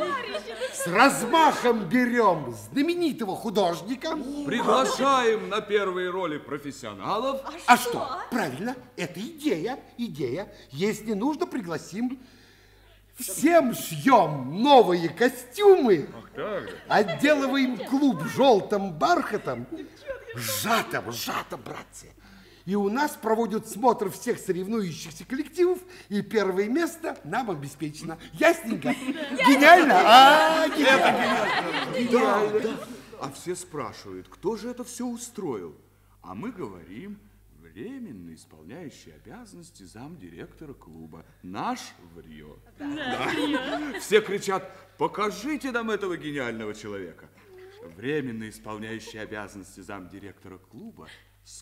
С размахом берем знаменитого художника. Приглашаем на первые роли профессионалов. А что? Правильно, это идея, идея. Если нужно, пригласим. Всем шьем новые костюмы, отделываем клуб желтым бархатом, сжато, братцы. И у нас проводят смотр всех соревнующихся коллективов, и первое место нам обеспечено. Ясненько? Гениально? Гениально. А все спрашивают, кто же это все устроил? А мы говорим... Временно исполняющий обязанности замдиректора клуба. Наш в Рио. Да. Все кричат, покажите нам этого гениального человека. Временно исполняющий обязанности замдиректора клуба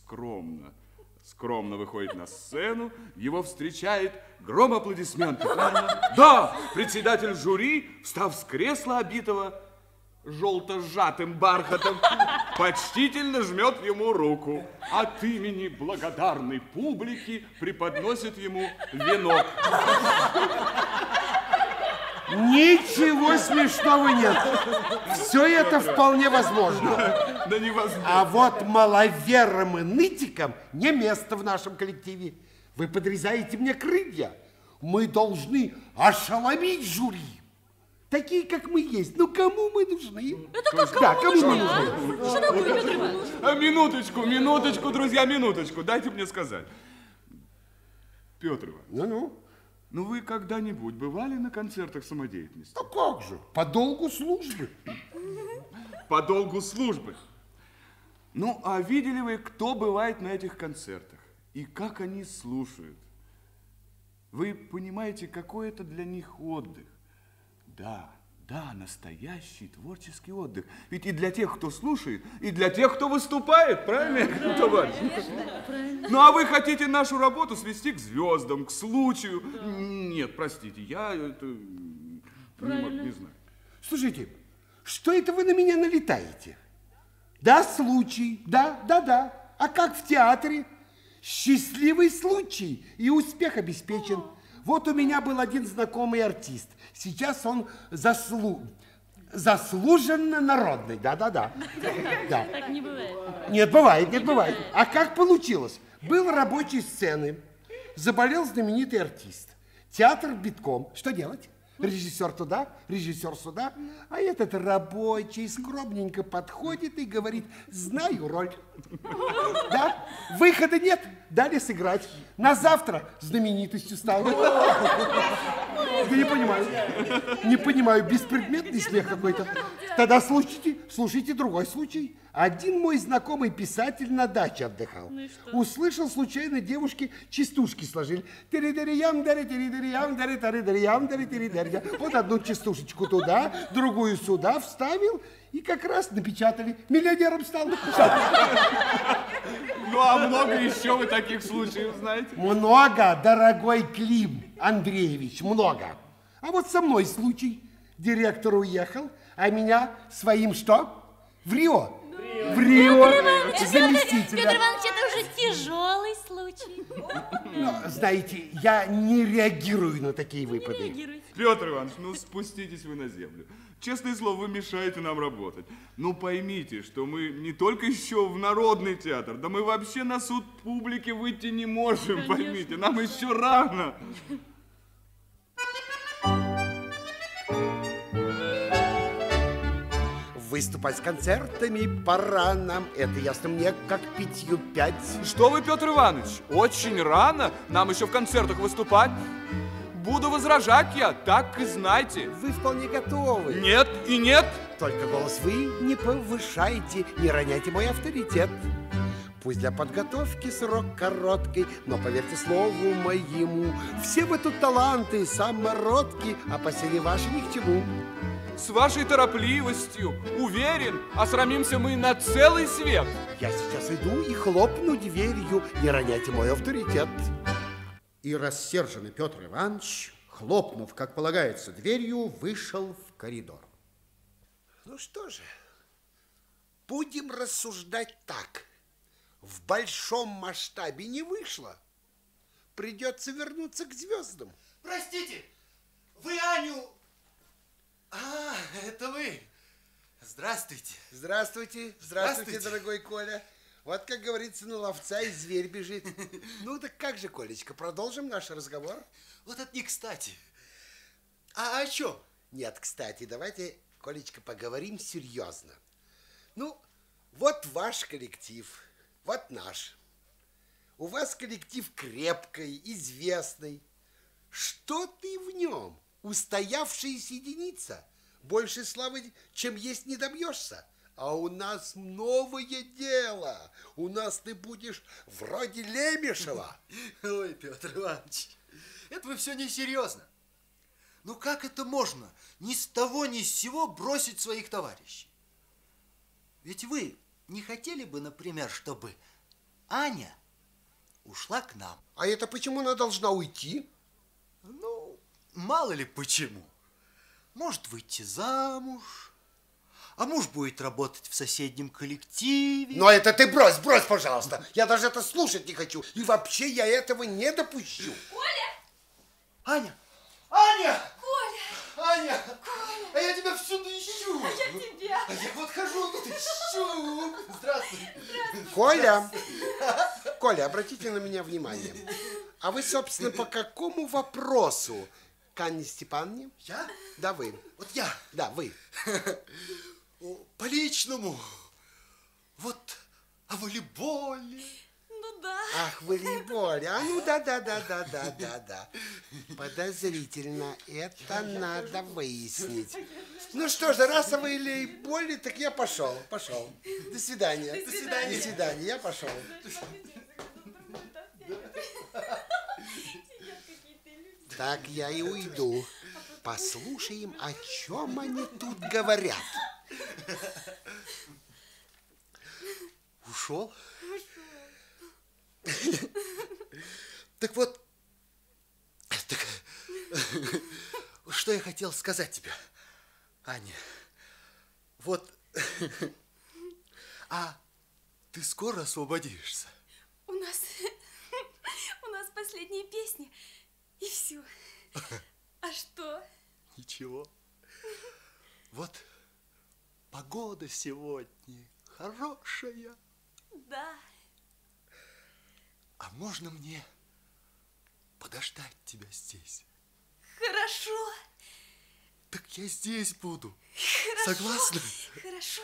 скромно выходит на сцену, его встречает гром аплодисментов. Да, председатель жюри, встав с кресла обитого желто-сжатым бархатом, почтительно жмет ему руку. От имени благодарной публики преподносит ему венок. Ничего смешного нет. Все это вполне возможно. Да невозможно. А вот маловерам и нытикам не место в нашем коллективе. Вы подрезаете мне крылья. Мы должны ошеломить жюри. Такие, как мы есть. Ну, кому мы нужны? Это как кому, да, кому мы нужны? Что такое, Петр Иванович? Минуточку, друзья, минуточку. Дайте мне сказать. Петр Иванович, ну вы когда-нибудь бывали на концертах самодеятельности? Да как же? По долгу службы. По долгу службы. Ну, а видели вы, кто бывает на этих концертах? И как они слушают? Вы понимаете, какой это для них отдых? Да, настоящий творческий отдых. Ведь и для тех, кто слушает, и для тех, кто выступает, правильно, товарищ? Ну, а вы хотите нашу работу свести к звездам, к случаю? Нет, простите, я это не знаю. Слушайте, что это вы на меня налетаете? Да, случай, да. А как в театре? Счастливый случай, и успех обеспечен. Вот у меня был один знакомый артист. Сейчас он заслуженно народный. Да. Так не бывает. Нет, бывает. А как получилось? Был рабочий сцены. Заболел знаменитый артист. Театр битком. Что делать? Режиссер туда, режиссер сюда. А этот рабочий скромненько подходит и говорит, знаю роль. Да? Выхода нет, дали сыграть. На завтра знаменитостью стал. Да не понимаю, беспредметный смех какой-то. Тогда слушайте другой случай. Один мой знакомый писатель на даче отдыхал. Услышал случайно, девушки частушки сложили. Вот одну частушечку туда, другую сюда вставил, и как раз напечатали. Миллионером стал. Ну, а много еще вы таких случаев знаете? Много, дорогой Клим Андреевич, много. А вот со мной случай. Директор уехал, а меня своим что? В Рио. В Рио. Петр Иванович, это уже тяжелый случай. Но, знаете, я не реагирую на такие выпады. Петр Иванович, ну спуститесь вы на землю. Честное слово, вы мешаете нам работать. Ну поймите, что мы не только еще в народный театр, да мы вообще на суд публики выйти не можем, конечно. Поймите, нам еще рано. Выступать с концертами пора нам. Это ясно мне, как питью пять. Что вы, Петр Иванович, очень рано. Нам еще в концертах выступать. Буду возражать я, так и знайте. Вы вполне готовы. Нет и нет. Только голос вы не повышайте, не роняйте мой авторитет. Пусть для подготовки срок короткий, но поверьте слову моему, все вы тут таланты, самородки, а посели ваши ни к чему. С вашей торопливостью, уверен, осрамимся мы на целый свет. Я сейчас иду и хлопну дверью, не роняйте мой авторитет. И рассерженный Петр Иванович, хлопнув, как полагается, дверью, вышел в коридор. Ну что же, будем рассуждать так. В большом масштабе не вышло. придется вернуться к звездам. Простите, вы Аню... А, это вы. Здравствуйте. Здравствуйте. Здравствуйте, дорогой Коля. Вот, как говорится, на ловца и зверь бежит. Ну, так как же, Колечка, продолжим наш разговор? Вот это не кстати. А о чем? Нет, кстати, давайте, Колечка, поговорим серьезно. Ну, вот ваш коллектив, вот наш. У вас коллектив крепкий, известный. Что ты в нем? Устоявшаяся единица. Больше славы, чем есть, не добьешься. А у нас новое дело. У нас ты будешь вроде Лемешева. Ой, Петр Иванович, это вы все несерьезно. Ну как это можно ни с того ни с сего бросить своих товарищей? Ведь вы не хотели бы, например, чтобы Аня ушла к нам? А это почему она должна уйти? Ну, мало ли почему. Может выйти замуж, а муж будет работать в соседнем коллективе. Но это ты брось, брось, пожалуйста. Я даже это слушать не хочу. И вообще я этого не допущу. Коля! Аня! Аня! Коля! Аня! Коля! А я тебя всюду ищу. А я тебя. А я вот хожу, тут ищу. Здравствуй. Здравствуй. Коля! Коля, обратите на меня внимание. А вы, собственно, по какому вопросу? К Анне Степановне? Я? Да, вы. Вот я. Да, вы. По личному. Вот о волейболе. Ну да. Ах, волейболе. А ну да. Подозрительно. Это надо выяснить. Ну что же, раз о волейболе, так я пошел. Пошел. До свидания. До свидания. До свидания. Я пошел. Так я и уйду. Послушаем, о чем они тут говорят. Ушел? Так вот, так, что я хотел сказать тебе, Аня. Вот, а ты скоро освободишься? У нас последние песни. И все. А что? Ничего. Вот погода сегодня хорошая. Да. А можно мне подождать тебя здесь? Хорошо. Так я здесь буду. Хорошо. Согласна? Хорошо.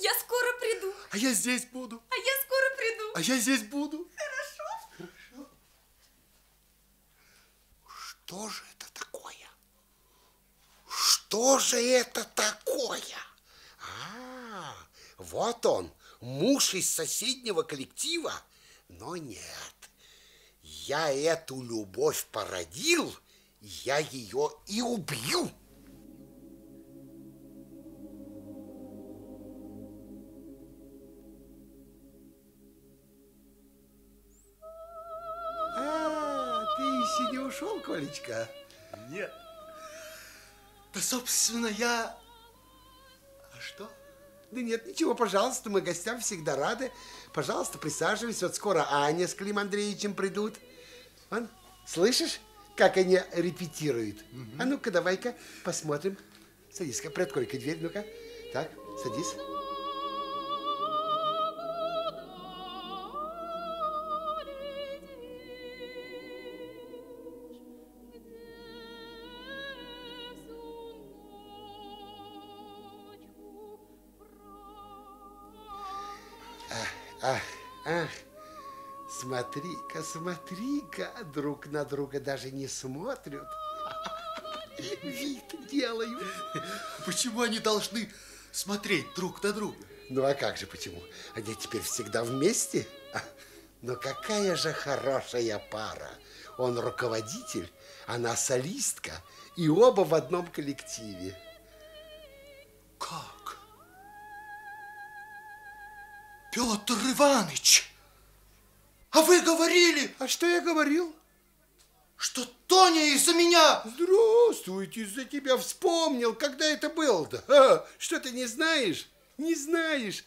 Я скоро приду. А я здесь буду. А я скоро приду. А я здесь буду. Хорошо. Что же это такое? Что же это такое? А, вот он, муж из соседнего коллектива. Но нет, я эту любовь породил, я ее и убью. Не ушел, Колечка? Нет. Да, собственно, я... А что? Да нет, ничего, пожалуйста, мы гостям всегда рады. Пожалуйста, присаживайся, вот скоро Аня с Клим Андреевичем придут. Вон, слышишь, как они репетируют? Угу. А ну-ка, давай-ка посмотрим. Садись-ка, приоткрой-ка дверь, ну-ка. Так, садись. Смотри-ка, смотри-ка, друг на друга даже не смотрят. Вид делают. Почему они должны смотреть друг на друга? Ну, а как же почему? Они теперь всегда вместе. Но какая же хорошая пара. Он руководитель, она солистка, и оба в одном коллективе. Как? Петр Иванович! А вы говорили! А что я говорил? Что Тоня из-за меня! Здравствуйте, из-за тебя вспомнил, когда это было-то? А, что ты не знаешь? Не знаешь?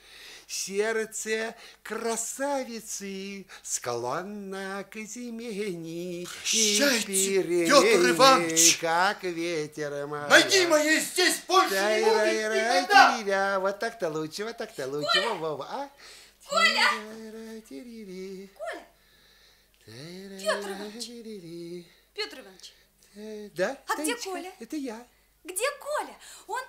сердце красавицы склонно к измене. Счастье, Петр Иванович! Как ветер мая. Найди моей здесь больше не будет никогда. Вот так-то лучше, вот так-то лучше. Коля! Вова, а? Коля! Коля! Петр Иванович! Петр Иванович! Да? А Танечка, где Коля? Это я. Где Коля? Он...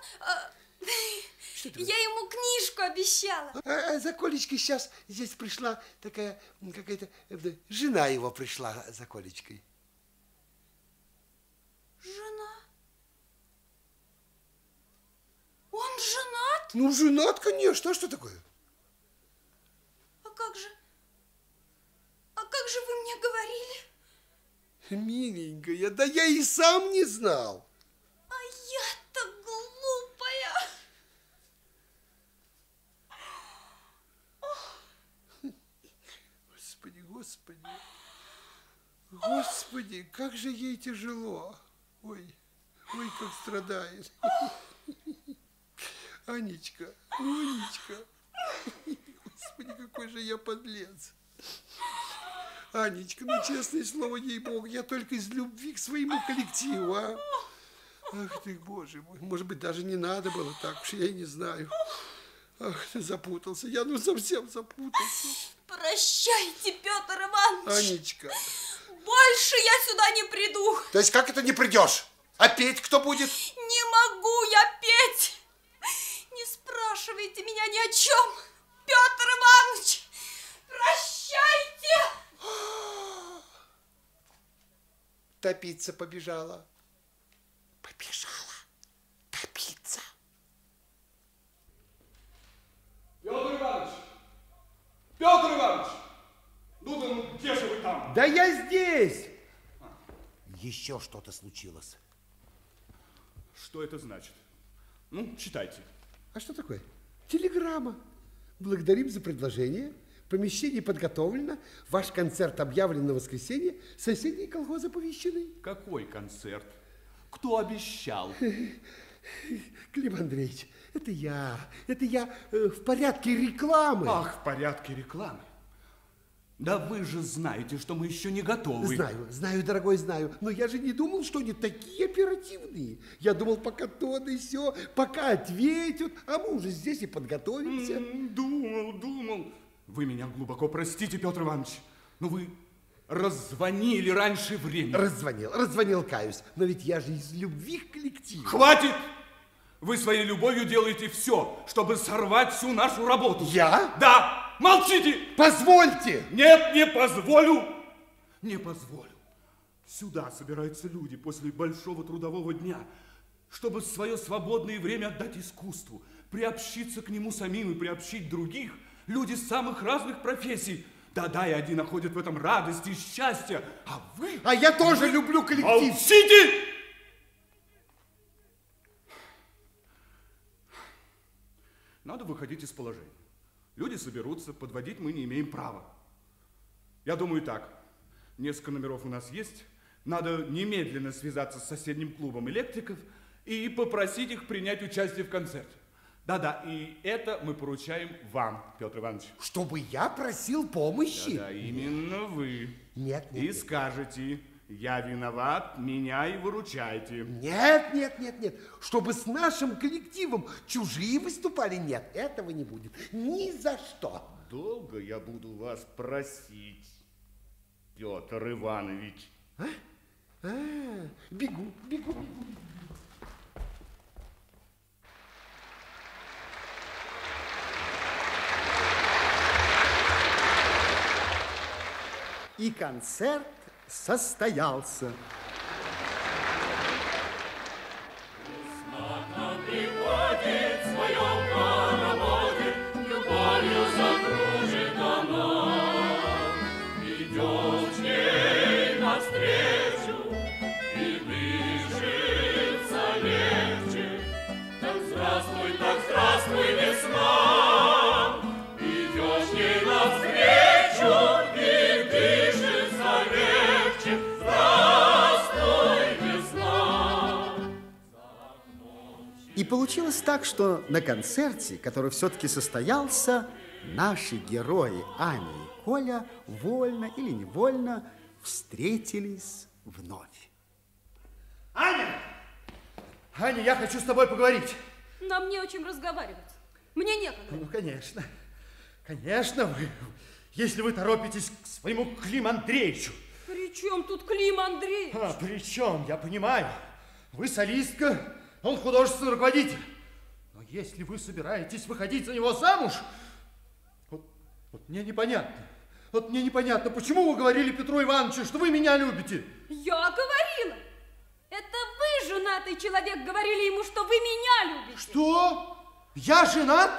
Я ему книжку обещала. А за Колечкой сейчас здесь пришла такая какая-то... Жена его пришла за Колечкой. Жена? Он женат? Ну, женат, конечно. А что такое? А как же вы мне говорили? Миленькая, да я и сам не знал. А я-то глупая. Господи, господи. Господи, как же ей тяжело. Ой, ой, как страдает. Анечка, Анечка. Господи, какой же я подлец. Анечка, ну честное слово, ей-богу, я только из любви к своему коллективу, а? Ах ты, боже мой, может быть, даже не надо было так уж, я и не знаю. Ах ты, запутался, я ну совсем запутался. Прощайте, Петр Иванович. Анечка. Больше я сюда не приду. То есть как это не придешь? А петь кто будет? Не могу я петь. Не спрашивайте меня ни о чем, Петр Иванович. Прощайте. Топиться побежала. Побежала топиться. Петр Иванович! Петр Иванович! Ну да, ну где же вы там? Да я здесь! Еще что-то случилось. Что это значит? Ну, читайте. А что такое? Телеграмма. Благодарим за предложение. Помещение подготовлено. Ваш концерт объявлен на воскресенье. Соседние колхозы оповещены. Какой концерт? Кто обещал? Клим Андреевич, это я. Это я в порядке рекламы. Ах, в порядке рекламы. Да вы же знаете, что мы еще не готовы. Знаю, знаю, дорогой, знаю. Но я же не думал, что они такие оперативные. Я думал, пока то да и сё, пока ответят. А мы уже здесь и подготовимся. Думал. Вы меня глубоко простите, Петр Иванович, но вы раззвонили раньше времени. Раззвонил, каюсь, но ведь я же из любви к коллективу. Хватит! Вы своей любовью делаете все, чтобы сорвать всю нашу работу. Я? Да! Молчите! Позвольте! Нет, не позволю! Не позволю. Сюда собираются люди после большого трудового дня, чтобы свое свободное время отдать искусству, приобщиться к нему самим и приобщить других. Люди самых разных профессий. Да-да, и они находят в этом радость и счастье. А вы... А я тоже люблю коллектив. Молчите! Надо выходить из положения. Люди соберутся, подводить мы не имеем права. Я думаю так. Несколько номеров у нас есть. Надо немедленно связаться с соседним клубом электриков и попросить их принять участие в концерте. Да-да, и это мы поручаем вам, Петр Иванович. Чтобы я просил помощи? Да-да, именно вы. Нет. И скажете, я виноват, меня и выручайте. Нет. Чтобы с нашим коллективом чужие выступали, нет, этого не будет. Ни за что. Долго я буду вас просить, Петр Иванович. А? Бегу. И концерт состоялся. И получилось так, что на концерте, который все-таки состоялся, Наши герои Аня и Коля вольно или невольно встретились вновь. Аня! Аня, я хочу с тобой поговорить. Нам не о чем разговаривать. Мне некогда. Ну, конечно. Конечно, вы, если вы торопитесь к своему Климу Андреевичу. При чем тут Клим Андреевич? А, при чем? Я понимаю. Вы солистка, он художественный руководитель. Но если вы собираетесь выходить за него замуж... Вот мне непонятно. Вот мне непонятно, почему вы говорили Петру Ивановичу, что вы меня любите? Я говорила. Это вы, женатый человек, говорили ему, что вы меня любите. Что? Я женат?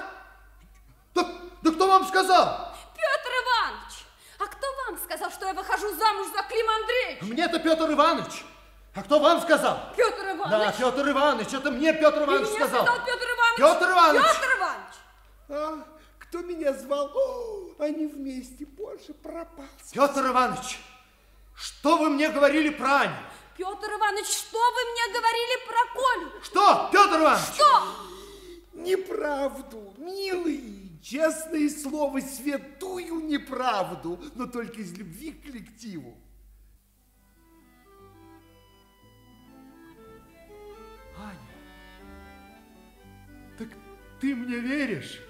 Да кто вам сказал? Петр Иванович. А кто вам сказал, что я выхожу замуж за Клима Андреевича? Мне-то Петр Иванович. А кто вам сказал? Петр Иванович. Да, Петр Иванович. Это мне Петр Иванович сказал. Мне сказал Петр Иванович. Петр Иванович. Петр Иванович. А? Кто меня звал? О, они вместе, боже, пропал. Петр Иванович, что вы мне говорили про Аню? Петр Иванович, что вы мне говорили про Колю? Что, Петр Иванович? Что? Неправду, милый, честное слово, святую неправду, но только из любви к коллективу. Аня, так ты мне веришь?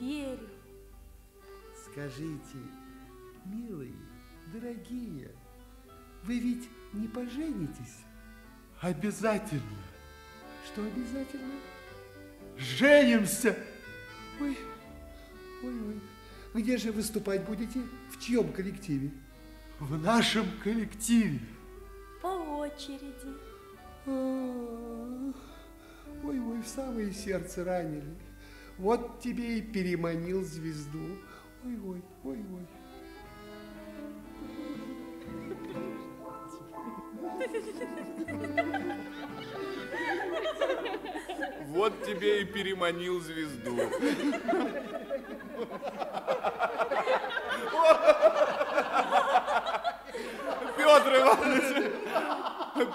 Верю. Скажите, милые, дорогие, вы ведь не поженитесь? Обязательно. Что обязательно? Женимся. Ой, ой, ой. Где же выступать будете? В чьем коллективе? В нашем коллективе. По очереди. Ой, ой, в самое сердце ранили. Вот тебе и переманил звезду. Ой-ой, ой-ой. Вот тебе и переманил звезду. Петр Иванович,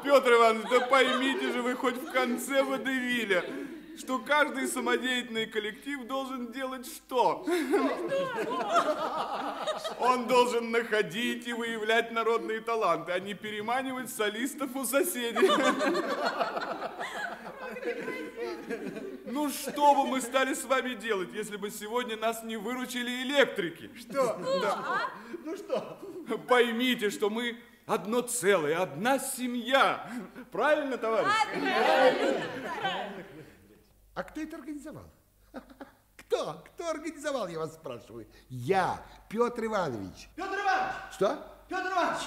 Петр Иванович, да поймите же вы хоть в конце водевиля, что каждый самодеятельный коллектив должен делать что? Он должен находить и выявлять народные таланты, а не переманивать солистов у соседей. Ну что бы мы стали с вами делать, если бы сегодня нас не выручили электрики? Что? Да. Ну что? Поймите, что мы... Одно целое, одна семья. Правильно, товарищ? Правильно. А кто это организовал? Кто? Кто организовал, я вас спрашиваю? Я, Петр Иванович. Петр Иванович! Что? Петр Иванович!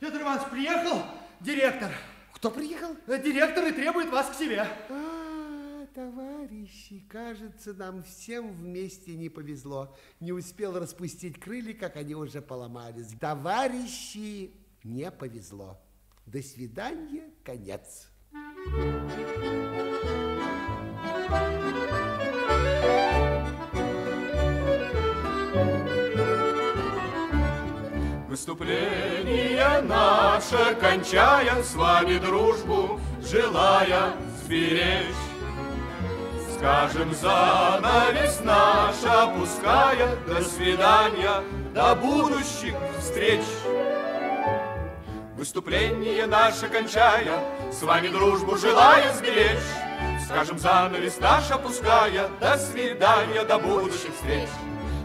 Петр Иванович, приехал директор. Кто приехал? Директор и требует вас к себе. А, товарищи, кажется, нам всем вместе не повезло. Не успел распустить крылья, как они уже поломались. Товарищи, не повезло. До свидания, конец. Выступление наше, кончая с вами дружбу, желая сберечь, скажем, занавес наш опуская, до свидания, до будущих встреч. Выступление наше, кончая, с вами дружбу желая сберечь, скажем, занавес наш опуская, до свидания, до будущих встреч.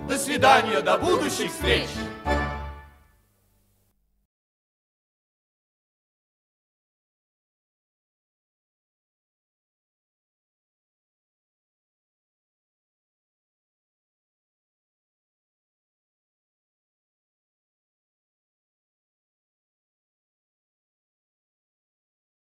До свидания, до будущих встреч.